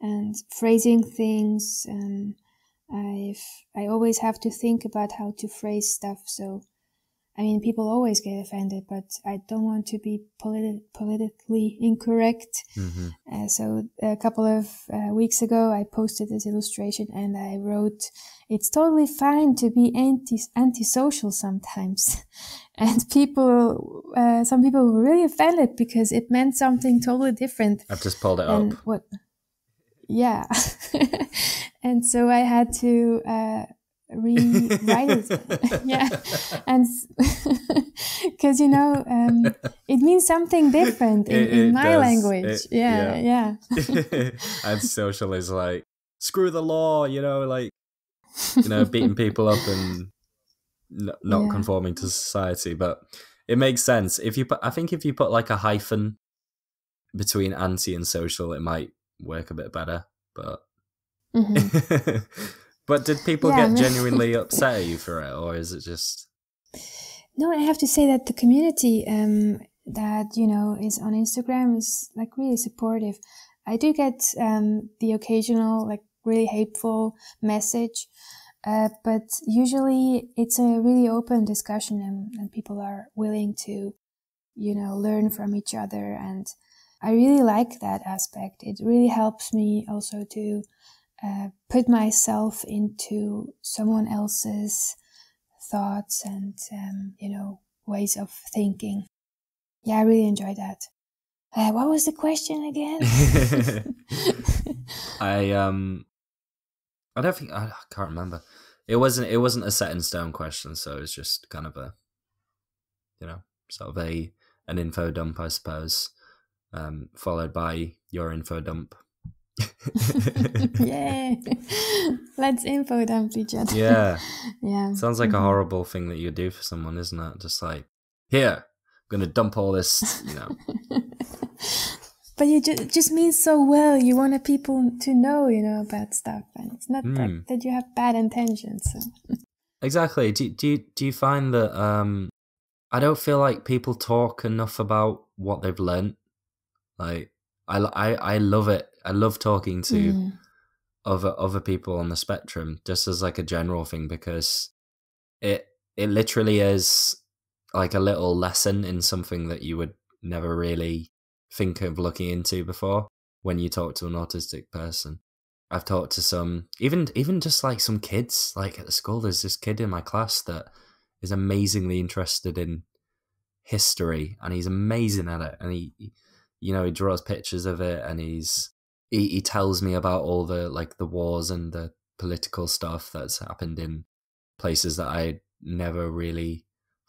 and phrasing things. Um, I've, I always have to think about how to phrase stuff. So, I mean, people always get offended, but I don't want to be politi- politically incorrect. Mm-hmm. Uh, so a couple of uh, weeks ago, I posted this illustration and I wrote, "It's totally fine to be anti- antisocial sometimes." And people, uh, some people were really offended because it meant something totally different. I've just pulled it up. What? Yeah. And so I had to uh, rewrite it. Yeah. And because, you know, um, it means something different in, it, it in my does. language. It, yeah. Yeah. yeah. And social is like, screw the law, you know, like, you know, beating people up and n- not yeah. conforming to society. But it makes sense. If you put, I think if you put like a hyphen between anti and social, it might work a bit better. But. Mm-hmm. But did people yeah, get genuinely upset at you for it, or is it just? No, I have to say that the community um, that you know is on Instagram is like really supportive. I do get um, the occasional like really hateful message, uh, but usually it's a really open discussion, and, and people are willing to, you know, learn from each other, and I really like that aspect. It really helps me also to. Uh, put myself into someone else's thoughts and, um, you know, ways of thinking. Yeah, I really enjoy that. Uh, what was the question again? I um, I don't think I, I can't remember. It wasn't it wasn't a set in stone question, so it was just kind of a, you know, sort of a an info dump, I suppose, um, followed by your info dump. Yeah, let's info dump each other. Yeah, yeah. Sounds like mm-hmm. a horrible thing that you do for someone, isn't it? Just like, here, I'm gonna dump all this, you know. But you ju- it just means so well. You want people to know, you know, about stuff, and it's not mm. that, that you have bad intentions. So. Exactly. Do do you, do you find that? Um, I don't feel like people talk enough about what they've learnt. Like, I I I love it. I love talking to mm. other other people on the spectrum, just as like a general thing, because it it literally is like a little lesson in something that you would never really think of looking into before when you talk to an autistic person. I've talked to some, even even just like some kids, like at the school, there's this kid in my class that is amazingly interested in history, and he's amazing at it, and he, you know, he draws pictures of it, and he's He, he tells me about all the like the wars and the political stuff that's happened in places that I never really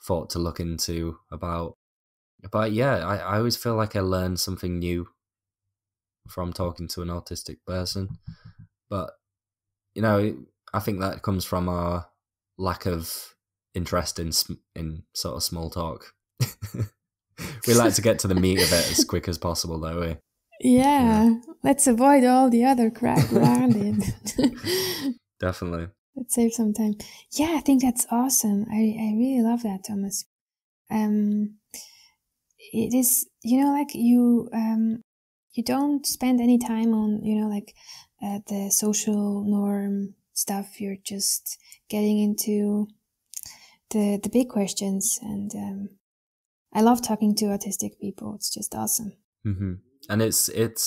thought to look into about. But yeah, I, I always feel like I learn something new from talking to an autistic person. But, you know, I think that comes from our lack of interest in, in sort of small talk. We like to get to the meat of it as quick as possible, don't we? Yeah, yeah, let's avoid all the other crap around it. Definitely. Let's save some time. Yeah, I think that's awesome. I, I really love that, Thomas. Um, it is, you know, like you um, you don't spend any time on, you know, like uh, the social norm stuff. You're just getting into the the big questions. And um, I love talking to autistic people. It's just awesome. Mm-hmm. And it's it's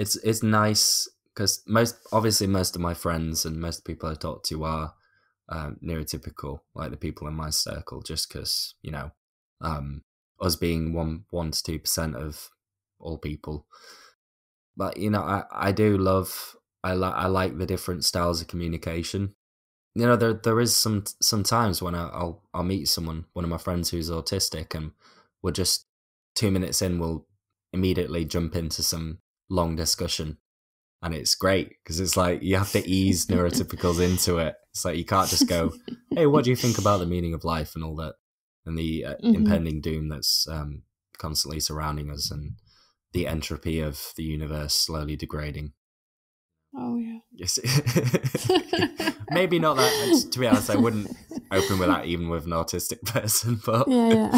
it's it's nice because most obviously most of my friends and most people I talk to are um, neurotypical, like the people in my circle. Just because, you know, um, us being one one to two percent of all people, but you know, I, I do love I like I like the different styles of communication. You know, there there is some some times when I, I'll I'll meet someone, one of my friends who's autistic, and we're just two minutes in, we'll immediately jump into some long discussion, and it's great because it's like you have to ease neurotypicals into it. It's like you can't just go, hey, what do you think about the meaning of life and all that, and the uh, mm-hmm. impending doom that's um constantly surrounding us, and the entropy of the universe slowly degrading. Oh yeah. Yes. Maybe not that, to be honest. I wouldn't open with that even with an autistic person, but yeah, yeah.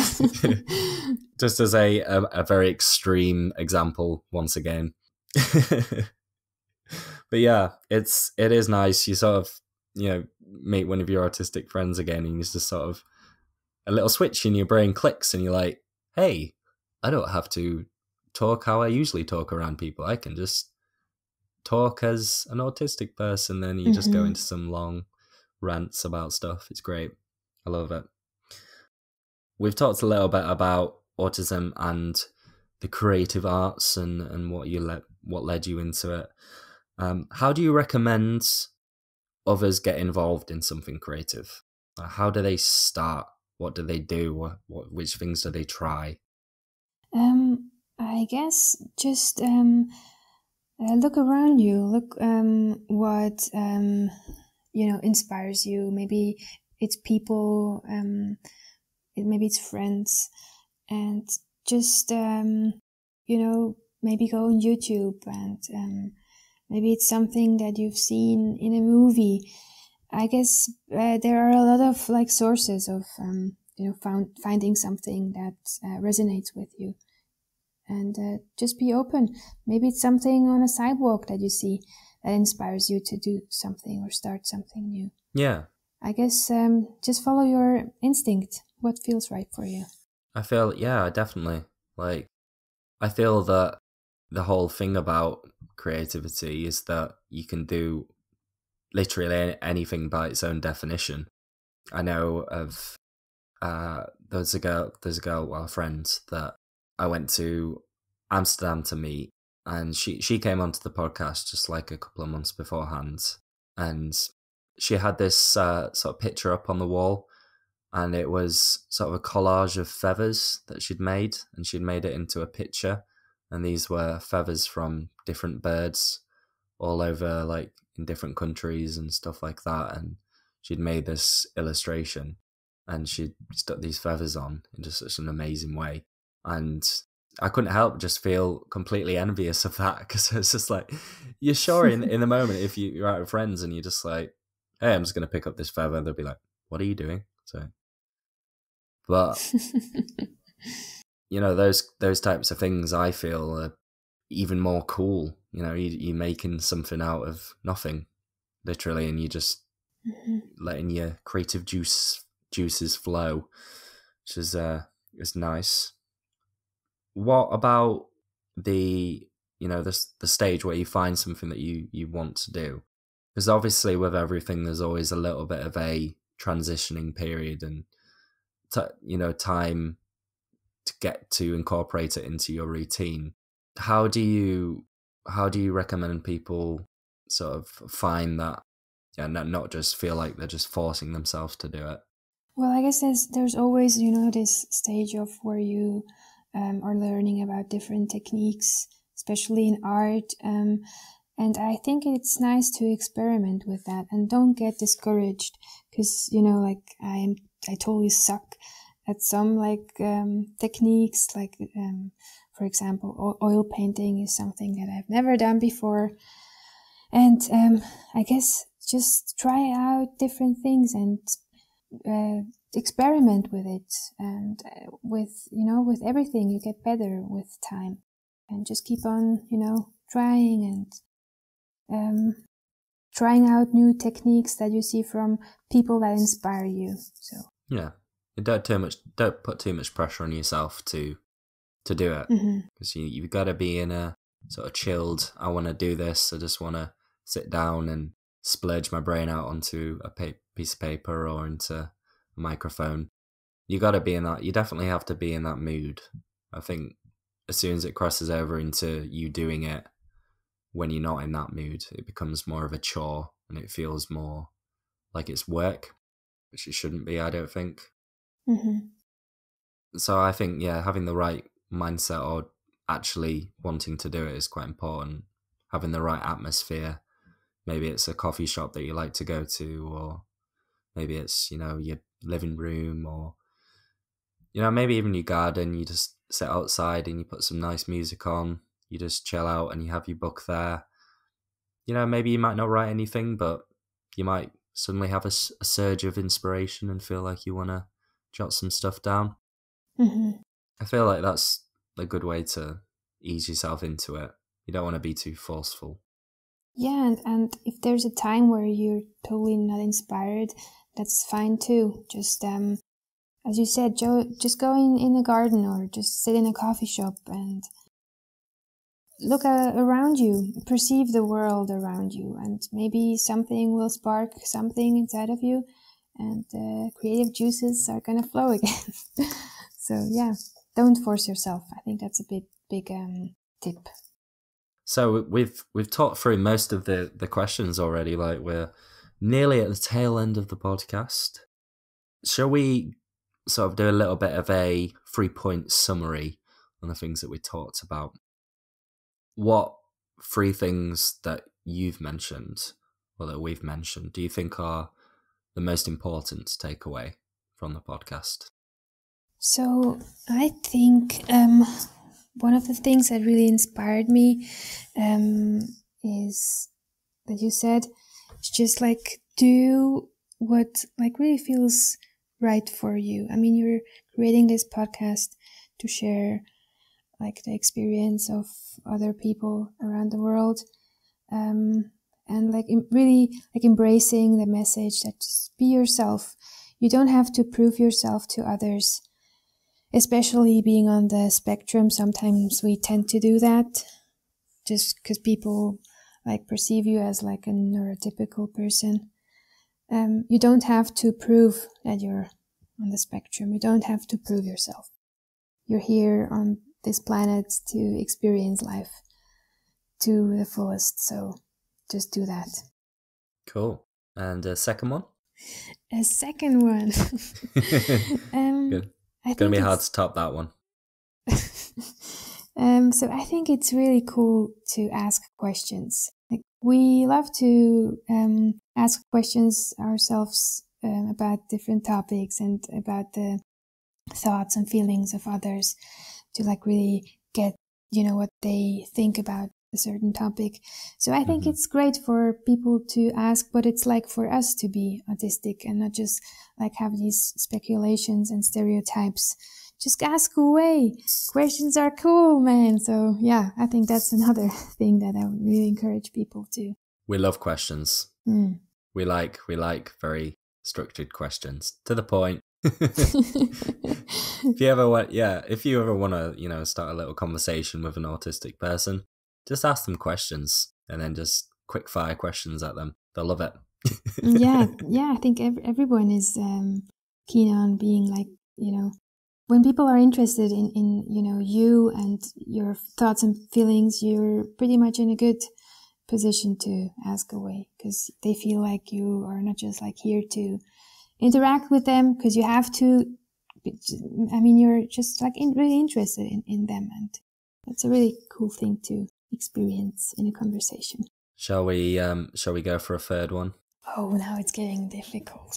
Just as a, a a very extreme example once again. But yeah, it's it is nice. You sort of, you know, meet one of your autistic friends again, and you just sort of a little switch in your brain clicks, and you're like, hey, I don't have to talk how I usually talk around people. I can just talk as an autistic person. Then you mm-hmm. just go into some long rants about stuff. It's great. I love it. We've talked a little bit about autism and the creative arts and and what you let what led you into it. Um how do you recommend others get involved in something creative? How do they start? What do they do? What, what which things do they try? um I guess just um Uh, look around you, look um, what, um, you know, inspires you. Maybe it's people, um, it, maybe it's friends, and just, um, you know, maybe go on YouTube, and um, maybe it's something that you've seen in a movie. I guess uh, there are a lot of like sources of, um, you know, found, finding something that uh, resonates with you. And uh, just be open. Maybe it's something on a sidewalk that you see that inspires you to do something or start something new. Yeah. I guess um, just follow your instinct, what feels right for you. I feel, yeah, definitely. Like, I feel that the whole thing about creativity is that you can do literally anything by its own definition. I know of uh, there was a girl, there's a girl, well, a friend that I went to Amsterdam to meet, and she, she came onto the podcast just like a couple of months beforehand, and she had this uh, sort of picture up on the wall, and it was sort of a collage of feathers that she'd made, and she'd made it into a picture, and these were feathers from different birds all over, like in different countries and stuff like that, and she'd made this illustration, and she stuck these feathers on in just such an amazing way, and I couldn't help just feel completely envious of that, because it's just like, you're sure in, in the moment, if you, you're out with friends and you're just like, hey, I'm just going to pick up this feather, and they'll be like, what are you doing? So, but you know, those those types of things I feel are even more cool. You know, you, you're making something out of nothing, literally, and you're just mm-hmm. letting your creative juice juices flow, which is uh is nice. What about the you know the the stage where you find something that you you want to do? Because obviously, with everything, there's always a little bit of a transitioning period and t you know time to get to incorporate it into your routine. How do you how do you recommend people sort of find that, and yeah, not, not just feel like they're just forcing themselves to do it? Well, I guess there's there's always you know this stage of where you um, are learning about different techniques, especially in art. Um, And I think it's nice to experiment with that and don't get discouraged, because, you know, like I I totally suck at some like um, techniques, like, um, for example, oil painting is something that I've never done before. And um, I guess just try out different things and uh, experiment with it. And with, you know, with everything, you get better with time, and just keep on, you know, trying and Um, trying out new techniques that you see from people that inspire you. So yeah, don't too much. Don't put too much pressure on yourself to to do it, because mm-hmm. you you've got to be in a sort of chilled, I want to do this. I just want to sit down and splurge my brain out onto a pa piece of paper or into a microphone. You got to be in that. You definitely have to be in that mood. I think as soon as it crosses over into you doing it, when you're not in that mood, it becomes more of a chore, and it feels more like it's work, which it shouldn't be, I don't think. Mm-hmm. So I think, yeah, having the right mindset or actually wanting to do it is quite important. Having the right atmosphere. Maybe it's a coffee shop that you like to go to, or maybe it's, you know, your living room, or, you know, maybe even your garden. You just sit outside and you put some nice music on. You just chill out and you have your book there. You know, maybe you might not write anything, but you might suddenly have a, a surge of inspiration and feel like you want to jot some stuff down. Mm-hmm. I feel like that's a good way to ease yourself into it. You don't want to be too forceful. Yeah, and, and if there's a time where you're totally not inspired, that's fine too. Just, um, as you said, Joe, just go in, in a garden, or just sit in a coffee shop and look uh, around you, perceive the world around you, and maybe something will spark something inside of you, and uh, creative juices are going to flow again. So yeah, don't force yourself. I think that's a big, big um, tip. So we've we've talked through most of the, the questions already, like we're nearly at the tail end of the podcast. Shall we sort of do a little bit of a three-point summary on the things that we talked about? What three things that you've mentioned, or that we've mentioned, do you think are the most important to take away from the podcast? So I think um, one of the things that really inspired me um, is that you said, it's just like, do what like really feels right for you. I mean, you're creating this podcast to share like the experience of other people around the world, um, and like really like embracing the message that just be yourself. You don't have to prove yourself to others, especially being on the spectrum. Sometimes we tend to do that just because people like perceive you as like a neurotypical person. Um, you don't have to prove that you're on the spectrum. You don't have to prove yourself. You're here on this planet to experience life to the fullest. So just do that. Cool. And a second one? A second one. um, Good. I it's going to be hard to top that one. um, so I think it's really cool to ask questions. Like, we love to um, ask questions ourselves um, about different topics and about the thoughts and feelings of others to like really get, you know, what they think about a certain topic. So I think mm-hmm. it's great for people to ask what it's like for us to be autistic and not just like have these speculations and stereotypes. Just ask away. Questions are cool, man. So yeah, I think that's another thing that I would really encourage people to. We love questions. Mm. We like, we like very structured questions to the point. If you ever want, yeah, if you ever want to, you know, start a little conversation with an autistic person, just ask them questions and then just quick fire questions at them. They'll love it. yeah. Yeah. I think ev everyone is um, keen on being like, you know, when people are interested in, in, you know, you and your thoughts and feelings, you're pretty much in a good position to ask away because they feel like you are not just like here to interact with them because you have to. I mean, you're just like in, really interested in, in them. And that's a really cool thing to experience in a conversation. Shall we um shall we go for a third one? Oh, now it's getting difficult.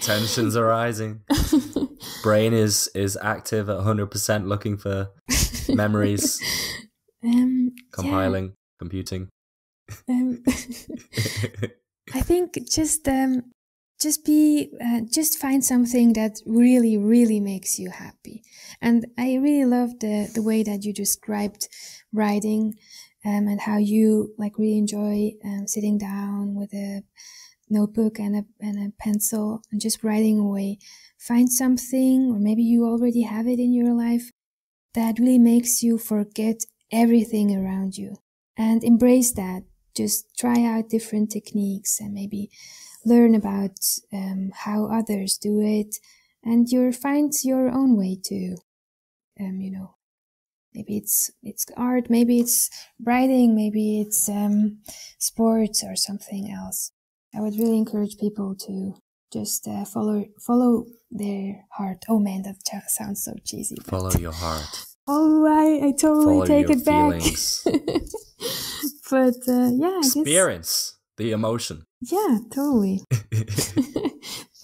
Tensions are rising. Brain is is active at one hundred percent, looking for memories. um compiling, yeah. computing. um I think just um just be uh, just find something that really really makes you happy. And I really love the the way that you described writing, um, and how you like really enjoy um, sitting down with a notebook and a, and a pencil and just writing away. Find something, or maybe you already have it in your life, that really makes you forget everything around you and embrace that. Just try out different techniques and maybe learn about um, how others do it, and you'll find your own way to, um, you know, maybe it's it's art, maybe it's writing, maybe it's um, sports or something else. I would really encourage people to just uh, follow follow their heart. Oh man, that sounds so cheesy. Follow your heart. Oh, I, I totally take it back. But uh, yeah, I guess. Experience the emotion. Yeah, totally.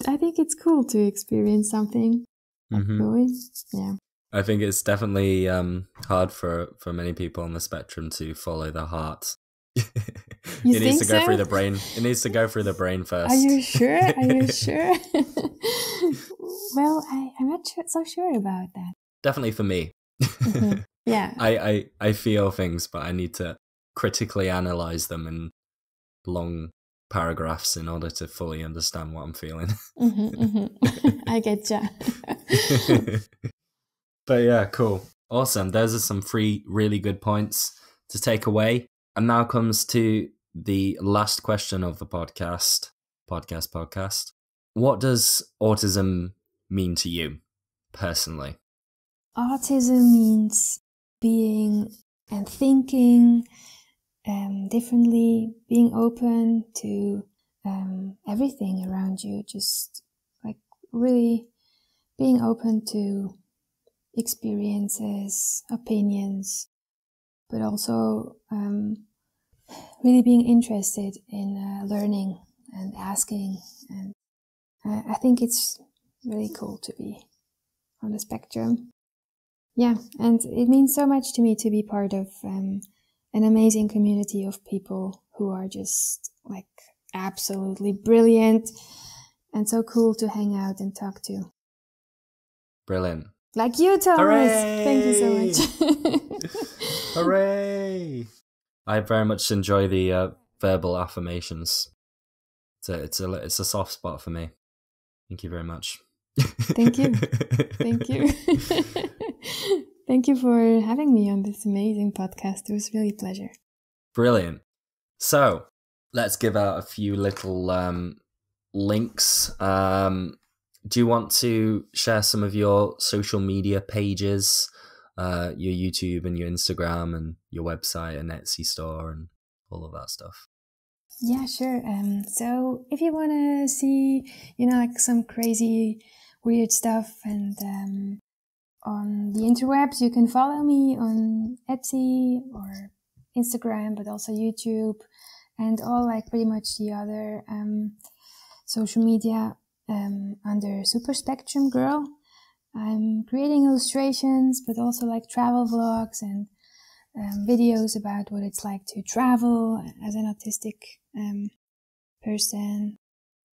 I think it's cool to experience something. Mm-hmm. Really. Yeah. I think it's definitely um, hard for, for many people on the spectrum to follow their heart. You it needs to go so? through the brain. It needs to go through the brain first. Are you sure? Are you sure? Well, I, I'm not so sure about that. Definitely for me. Mm-hmm. Yeah. I, I, I feel things, but I need to critically analyze them in long paragraphs in order to fully understand what I'm feeling. Mm-hmm, mm-hmm. I get ya. But yeah, cool. Awesome. Those are some three really good points to take away. And now comes to the last question of the podcast, podcast, podcast. What does autism mean to you personally? Autism means being and thinking um, differently, being open to um, everything around you, just like really being open to experiences, opinions, but also um, really being interested in uh, learning and asking. And uh, I think it's really cool to be on the spectrum. Yeah, and it means so much to me to be part of um, an amazing community of people who are just like absolutely brilliant and so cool to hang out and talk to. Brilliant. Like you, Thomas. Hooray! Thank you so much. Hooray! I very much enjoy the uh, verbal affirmations. It's a, it's a, it's a soft spot for me. Thank you very much. Thank you. Thank you. Thank you for having me on this amazing podcast. It was really a pleasure. Brilliant. So let's give out a few little um, links. Um, do you want to share some of your social media pages, uh, your YouTube and your Instagram and your website and Etsy store and all of that stuff? Yeah, sure. Um, so if you want to see, you know, like some crazy, weird stuff and um, on the interwebs, you can follow me on Etsy or Instagram, but also YouTube and all like pretty much the other um, social media um, under Super Spectrum Girl. I'm creating illustrations, but also like travel vlogs and Um, videos about what it's like to travel as an autistic um, person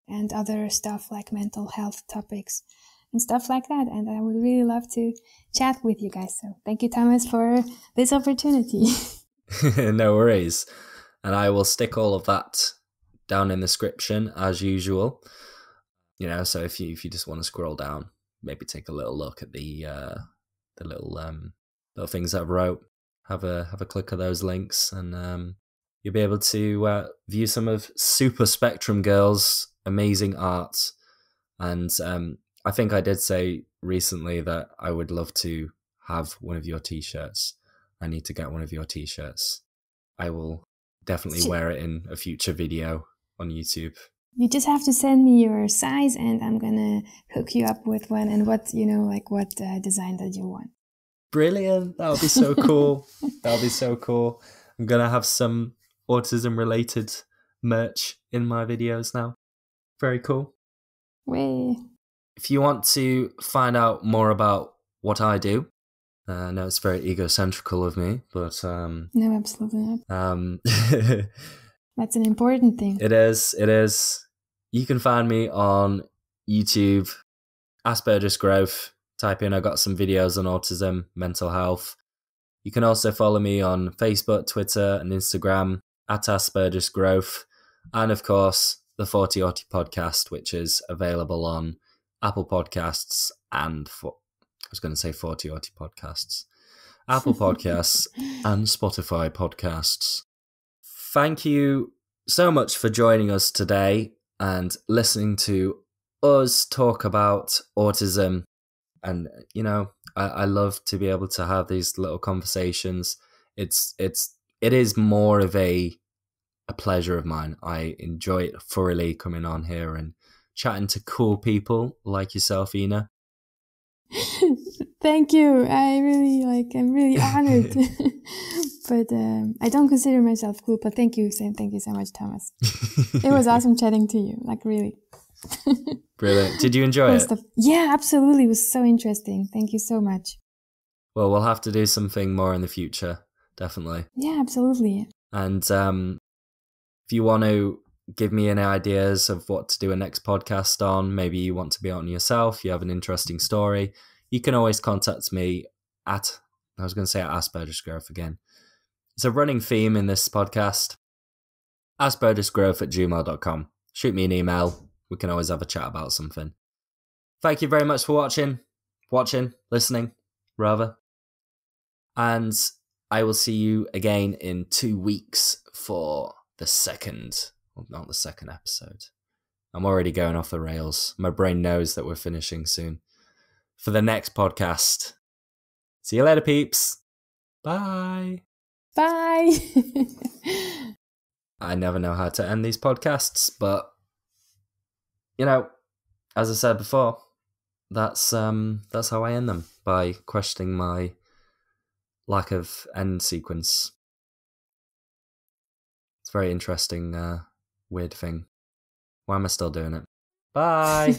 and other stuff like mental health topics and stuff like that. And I would really love to chat with you guys. So thank you, Thomas, for this opportunity. No worries. And I will stick all of that down in the description as usual. You know, so if you, if you just want to scroll down, maybe take a little look at the, uh, the little, um, little things I've wrote. Have a have a click of those links, and um, you'll be able to uh, view some of Super Spectrum Girl's amazing art. And um, I think I did say recently that I would love to have one of your T-shirts. I need to get one of your T-shirts. I will definitely wear it in a future video on YouTube. You just have to send me your size, and I'm gonna hook you up with one. And what you know, like what uh, design that you want. Brilliant. That'll be so cool. That'll be so cool. I'm going to have some autism related merch in my videos now. Very cool. Wee. If you want to find out more about what I do, uh, I know it's very egocentrical of me, but... Um, no, absolutely not. Um, That's an important thing. It is. It is. You can find me on YouTube, Asperger's Growth. Type in, I got some videos on autism, mental health. You can also follow me on Facebook, Twitter, and Instagram at Asperger's Growth. And of course, the Thoughty Auti Podcast, which is available on Apple Podcasts and for, I was going to say Thoughty Auti Podcasts, Apple Podcasts and Spotify Podcasts. Thank you so much for joining us today and listening to us talk about autism. And, you know, I, I love to be able to have these little conversations. It's, it's, it is more of a, a pleasure of mine. I enjoy it thoroughly coming on here and chatting to cool people like yourself, Ina. Thank you. I really like, I'm really honored, but um, I don't consider myself cool, but thank you. Thank you so much, Thomas. It was awesome chatting to you. Like really. Brilliant. Did you enjoy it? Yeah, absolutely. It was so interesting. Thank you so much. Well, we'll have to do something more in the future, definitely. Yeah, absolutely. And um, if you want to give me any ideas of what to do a next podcast on, maybe you want to be on yourself, you have an interesting story, you can always contact me at, I was going to say at Asperger's Growth again. It's a running theme in this podcast. Asperger's Growth at gmail dot com. Shoot me an email. We can always have a chat about something. Thank you very much for watching, watching, listening, rather. And I will see you again in two weeks for the second, well, not the second episode. I'm already going off the rails. My brain knows that we're finishing soon. For the next podcast. See you later, peeps. Bye. Bye. I never know how to end these podcasts, but... You know, as I said before, that's um that's how I end them, by questioning my lack of end sequence. It's a very interesting, uh, weird thing. Why am I still doing it? Bye.